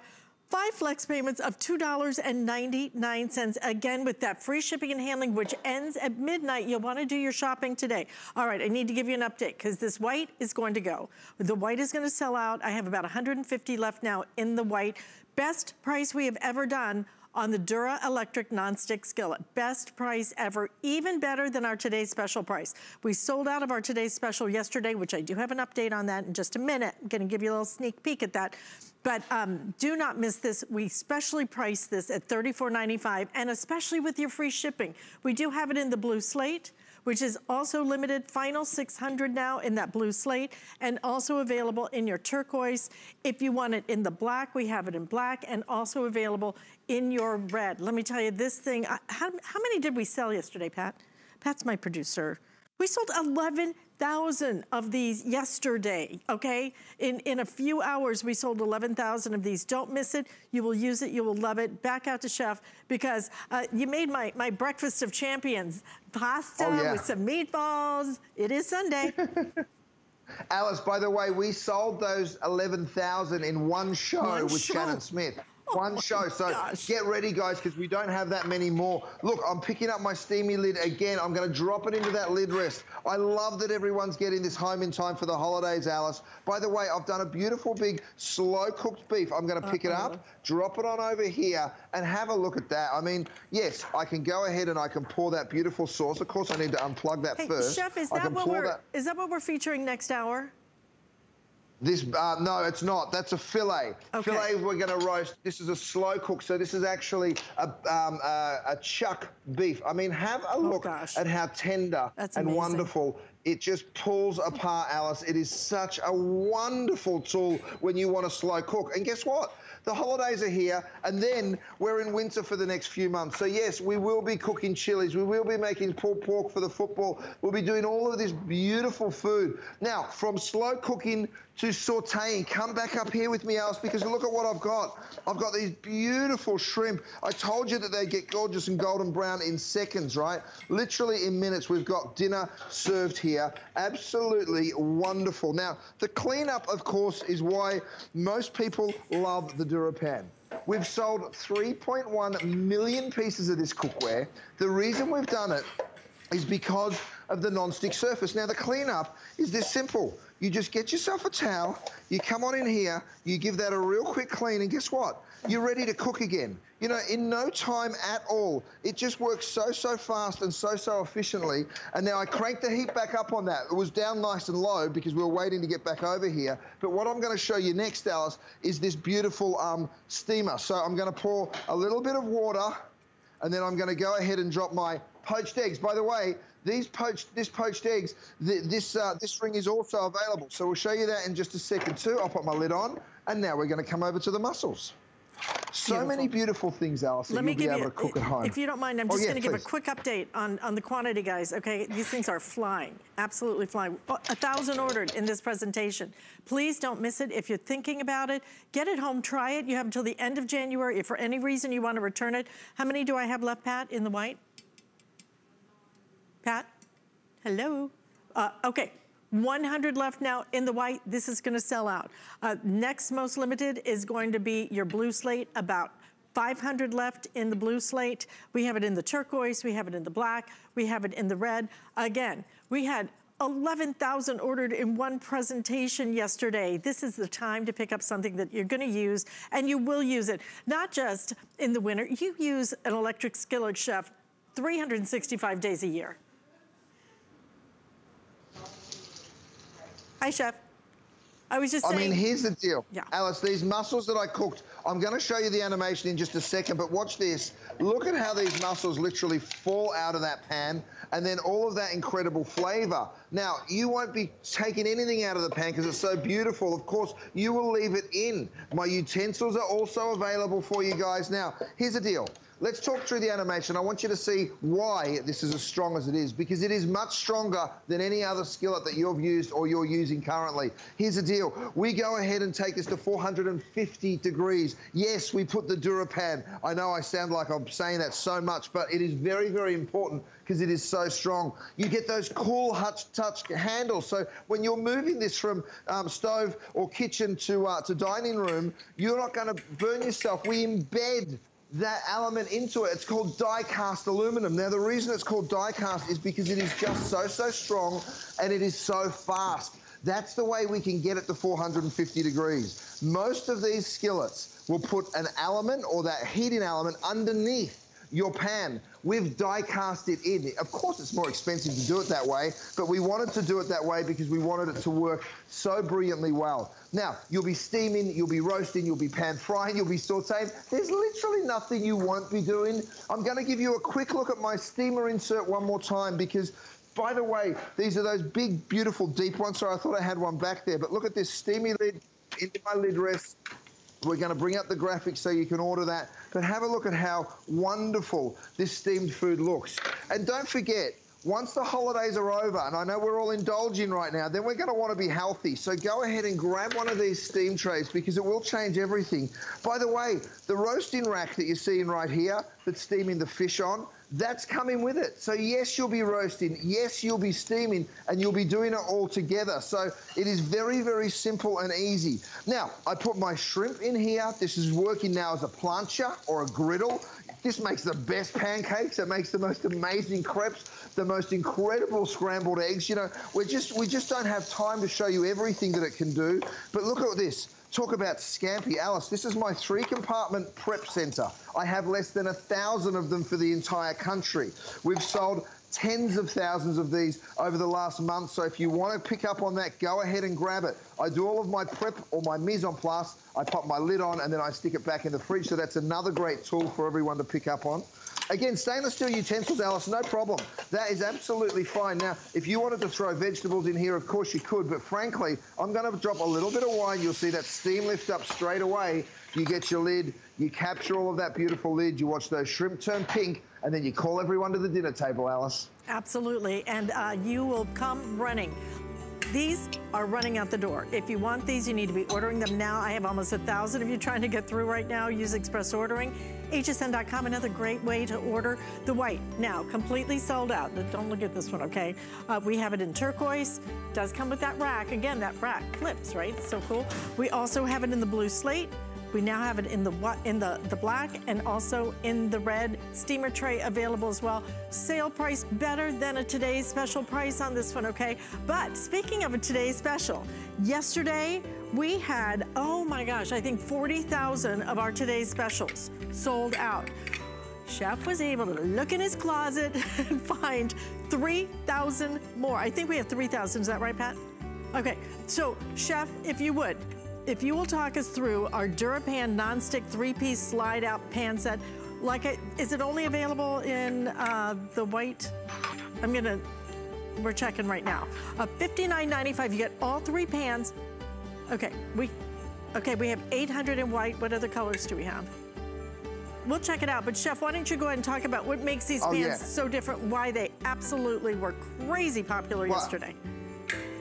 Five flex payments of two ninety-nine. Again, with that free shipping and handling, which ends at midnight, you'll want to do your shopping today. All right, I need to give you an update because this white is going to go. The white is going to sell out. I have about one hundred fifty left now in the white. Best price we have ever done on the Dura Electric Nonstick Skillet. Best price ever, even better than our today's special price. We sold out of our today's special yesterday, which I do have an update on that in just a minute. I'm going to give you a little sneak peek at that. But um, do not miss this. We specially priced this at thirty-four ninety-five, and especially with your free shipping. We do have it in the blue slate, which is also limited, final six hundred now in that blue slate, and also available in your turquoise. If you want it in the black, we have it in black, and also available in your red. Let me tell you this thing. I, how, how many did we sell yesterday, Pat? Pat's my producer. We sold eleven thousand of these yesterday, okay? In, in a few hours, we sold eleven thousand of these. Don't miss it. You will use it. You will love it. Back out to Chef, because uh, you made my, my breakfast of champions. Pasta oh, yeah. with some meatballs. It is Sunday. Alyce, by the way, we sold those eleven thousand in one show one with show. Shannon Smith. One oh show, so gosh. Get ready, guys, because we don't have that many more. Look, I'm picking up my steamy lid again. I'm going to drop it into that lid rest. I love that everyone's getting this home in time for the holidays, Alyce. By the way, I've done a beautiful big slow-cooked beef. I'm going to pick uh-oh. it up, drop it on over here, and have a look at that. I mean, yes, I can go ahead and I can pour that beautiful sauce. Of course, I need to unplug that hey, first. Chef, is that what we're that... is that what we're featuring next hour? This, uh, no, it's not. That's a fillet. Okay. Fillet we're going to roast. This is a slow cook, so this is actually a, um, a, a chuck beef. I mean, have a oh look gosh. at how tender That's and amazing. wonderful. It just pulls apart, Alyce. It is such a wonderful tool when you want to slow cook. And guess what? The holidays are here, and then we're in winter for the next few months. So, yes, we will be cooking chilies. We will be making pulled pork for the football. We'll be doing all of this beautiful food. Now, from slow cooking to sautéing, come back up here with me, Alyce, because look at what I've got. I've got these beautiful shrimp. I told you that they get gorgeous and golden brown in seconds, right? Literally in minutes, we've got dinner served here. Absolutely wonderful. Now, the cleanup, of course, is why most people love the DuraPan. We've sold three point one million pieces of this cookware. The reason we've done it is because of the non-stick surface. Now, the cleanup is this simple. You just get yourself a towel, you come on in here, you give that a real quick clean, and guess what? You're ready to cook again. You know, in no time at all. It just works so, so fast and so, so efficiently. And now I cranked the heat back up on that. It was down nice and low because we were waiting to get back over here. But what I'm going to show you next, Alyce, is this beautiful um, steamer. So I'm going to pour a little bit of water, and then I'm going to go ahead and drop my poached eggs. By the way, these poached, this poached eggs, th this, uh, this ring is also available. So we'll show you that in just a second too. I'll put my lid on, and now we're going to come over to the mussels. So beautiful. many beautiful things, Alyce, that Let me you'll give be able you, to cook at home. If you don't mind, I'm just oh, yeah, going to give a quick update on, on the quantity, guys, okay? These things are flying, absolutely flying. A thousand ordered in this presentation. Please don't miss it. If you're thinking about it, get it home, try it. You have until the end of January. If for any reason you want to return it, how many do I have left, Pat, in the white? Pat? Hello? Uh, okay. one hundred left now in the white. This is going to sell out. Uh, next most limited is going to be your blue slate, about five hundred left in the blue slate. We have it in the turquoise. We have it in the black. We have it in the red. Again, we had eleven thousand ordered in one presentation yesterday. This is the time to pick up something that you're going to use, and you will use it. Not just in the winter. You use an electric skillet, Chef, three hundred sixty-five days a year. Hi, Chef. I was just saying. I mean, here's the deal. Yeah. Alyce, these mussels that I cooked, I'm going to show you the animation in just a second, but watch this. Look at how these mussels literally fall out of that pan, and then all of that incredible flavor. Now, you won't be taking anything out of the pan because it's so beautiful. Of course, you will leave it in. My utensils are also available for you guys. Now, here's the deal. Let's talk through the animation. I want you to see why this is as strong as it is, because it is much stronger than any other skillet that you've used or you're using currently. Here's the deal. We go ahead and take this to four hundred fifty degrees. Yes, we put the DuraPan. I know I sound like I'm saying that so much, but it is very, very important because it is so strong. You get those cool touch handles. So when you're moving this from um, stove or kitchen to, uh, to dining room, you're not gonna burn yourself. We embed that element into it. It's called die-cast aluminum. Now, the reason it's called die-cast is because it is just so, so strong and it is so fast. That's the way we can get it to four hundred fifty degrees. Most of these skillets will put an element or that heating element underneath your pan. We've die-cast it in. Of course, it's more expensive to do it that way, but we wanted to do it that way because we wanted it to work so brilliantly well. Now, you'll be steaming, you'll be roasting, you'll be pan frying, you'll be sauteing. There's literally nothing you won't be doing. I'm gonna give you a quick look at my steamer insert one more time because, by the way, these are those big, beautiful, deep ones. Sorry, I thought I had one back there, but look at this steamy lid into my lid rest. We're going to bring up the graphics so you can order that. But have a look at how wonderful this steamed food looks. And don't forget, once the holidays are over, and I know we're all indulging right now, then we're going to want to be healthy. So go ahead and grab one of these steam trays because it will change everything. By the way, the roasting rack that you're seeing right here that's steaming the fish on, that's coming with it. So yes, you'll be roasting, yes, you'll be steaming, and you'll be doing it all together. So it is very, very simple and easy. Now, I put my shrimp in here. This is working now as a plancha or a griddle. This makes the best pancakes. It makes the most amazing crepes, the most incredible scrambled eggs. You know, we're just, we just don't have time to show you everything that it can do. But look at this. Talk about scampi. Alyce, this is my three-compartment prep center. I have less than a thousand of them for the entire country. We've sold tens of thousands of these over the last month, so if you want to pick up on that, go ahead and grab it. I do all of my prep or my mise en place, I pop my lid on, and then I stick it back in the fridge, so that's another great tool for everyone to pick up on. Again, stainless steel utensils, Alyce, no problem. That is absolutely fine. Now, if you wanted to throw vegetables in here, of course you could, but frankly, I'm gonna drop a little bit of wine. You'll see that steam lift up straight away. You get your lid, you capture all of that beautiful lid, you watch those shrimp turn pink, and then you call everyone to the dinner table, Alyce. Absolutely, and uh, you will come running. These are running out the door. If you want these, you need to be ordering them now. I have almost a thousand of you trying to get through right now. Use express ordering. H S N dot com, another great way to order the white. Now, completely sold out. Don't look at this one, okay? Uh, we have it in turquoise. Does come with that rack. Again, that rack flips, right? So cool. We also have it in the blue slate. We now have it in the in the, the black and also in the red. Steamer tray available as well. Sale price better than a today's special price on this one, okay? But speaking of a today's special, yesterday we had, oh my gosh, I think forty thousand of our today's specials sold out. Chef was able to look in his closet and find three thousand more. I think we have three thousand, is that right, Pat? Okay, so Chef, if you would, if you will talk us through our DuraPan nonstick three-piece slide-out pan set. Like, I, is it only available in uh, the white? I'm gonna, we're checking right now. Uh, fifty-nine ninety-five, you get all three pans. Okay, we, okay, we have eight hundred in white. What other colors do we have? We'll check it out, but Chef, why don't you go ahead and talk about what makes these oh, pans yeah. so different, why they absolutely were crazy popular well, yesterday.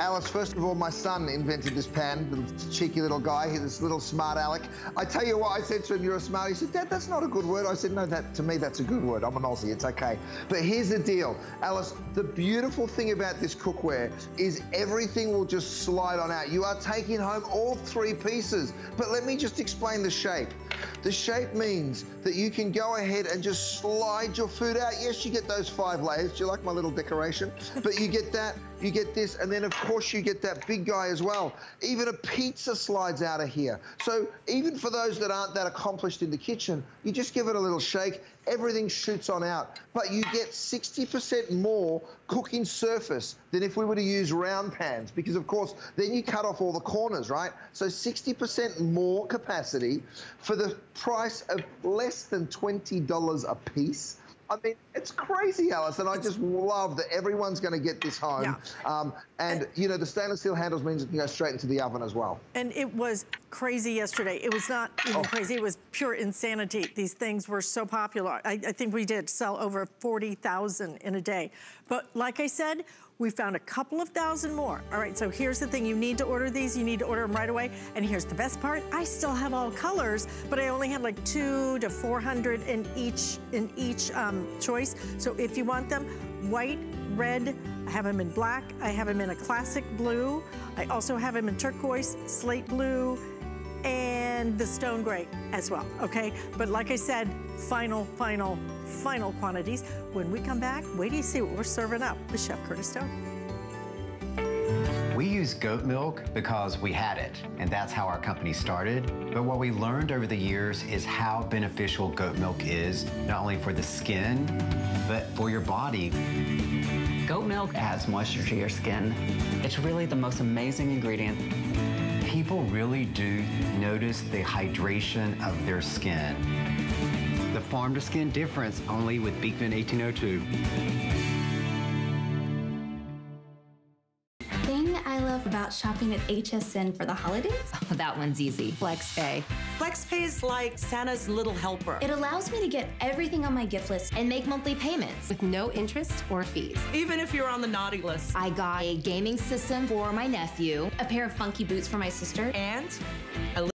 Alyce, first of all, my son invented this pan, the cheeky little guy, he's this little smart aleck. I tell you what, I said to him, you're a smart, he said, Dad, that's not a good word. I said, no, that to me, that's a good word. I'm an Aussie, it's okay. But here's the deal, Alyce, the beautiful thing about this cookware is everything will just slide on out. You are taking home all three pieces, but let me just explain the shape. The shape means that you can go ahead and just slide your food out. Yes, you get those five layers. Do you like my little decoration? But you get that, you get this, and then of course, course, you get that big guy as well. Even a pizza slides out of here. So even for those that aren't that accomplished in the kitchen, you just give it a little shake. Everything shoots on out. But you get sixty percent more cooking surface than if we were to use round pans, because of course, then you cut off all the corners, right? So sixty percent more capacity for the price of less than twenty dollars a piece. I mean, it's crazy, Alyce, and I just love that everyone's going to get this home. Yeah. Um, and, and, you know, the stainless steel handles means it can go straight into the oven as well. And it was crazy yesterday. It was not even oh. crazy. It was pure insanity. These things were so popular. I, I think we did sell over forty thousand in a day. But like I said, we found a couple of thousand more. All right, so here's the thing. You need to order these. You need to order them right away. And here's the best part. I still have all colors, but I only had like two to four hundred in each, in each um, choice. So if you want them, white, red, I have them in black. I have them in a classic blue. I also have them in turquoise, slate blue, and the stone gray as well, okay? But like I said, final, final, final quantities. When we come back, wait till you see what we're serving up with Chef Curtis Stone. We use goat milk because we had it, and that's how our company started. But what we learned over the years is how beneficial goat milk is, not only for the skin, but for your body. Goat milk adds moisture to your skin. It's really the most amazing ingredient. People really do notice the hydration of their skin. The farm to skin difference, only with Beekman eighteen oh two. Thing I love about shopping at H S N for the holidays? Oh, that one's easy. FlexPay. FlexPay is like Santa's little helper. It allows me to get everything on my gift list and make monthly payments with no interest or fees. Even if you're on the naughty list. I got a gaming system for my nephew, a pair of funky boots for my sister, and a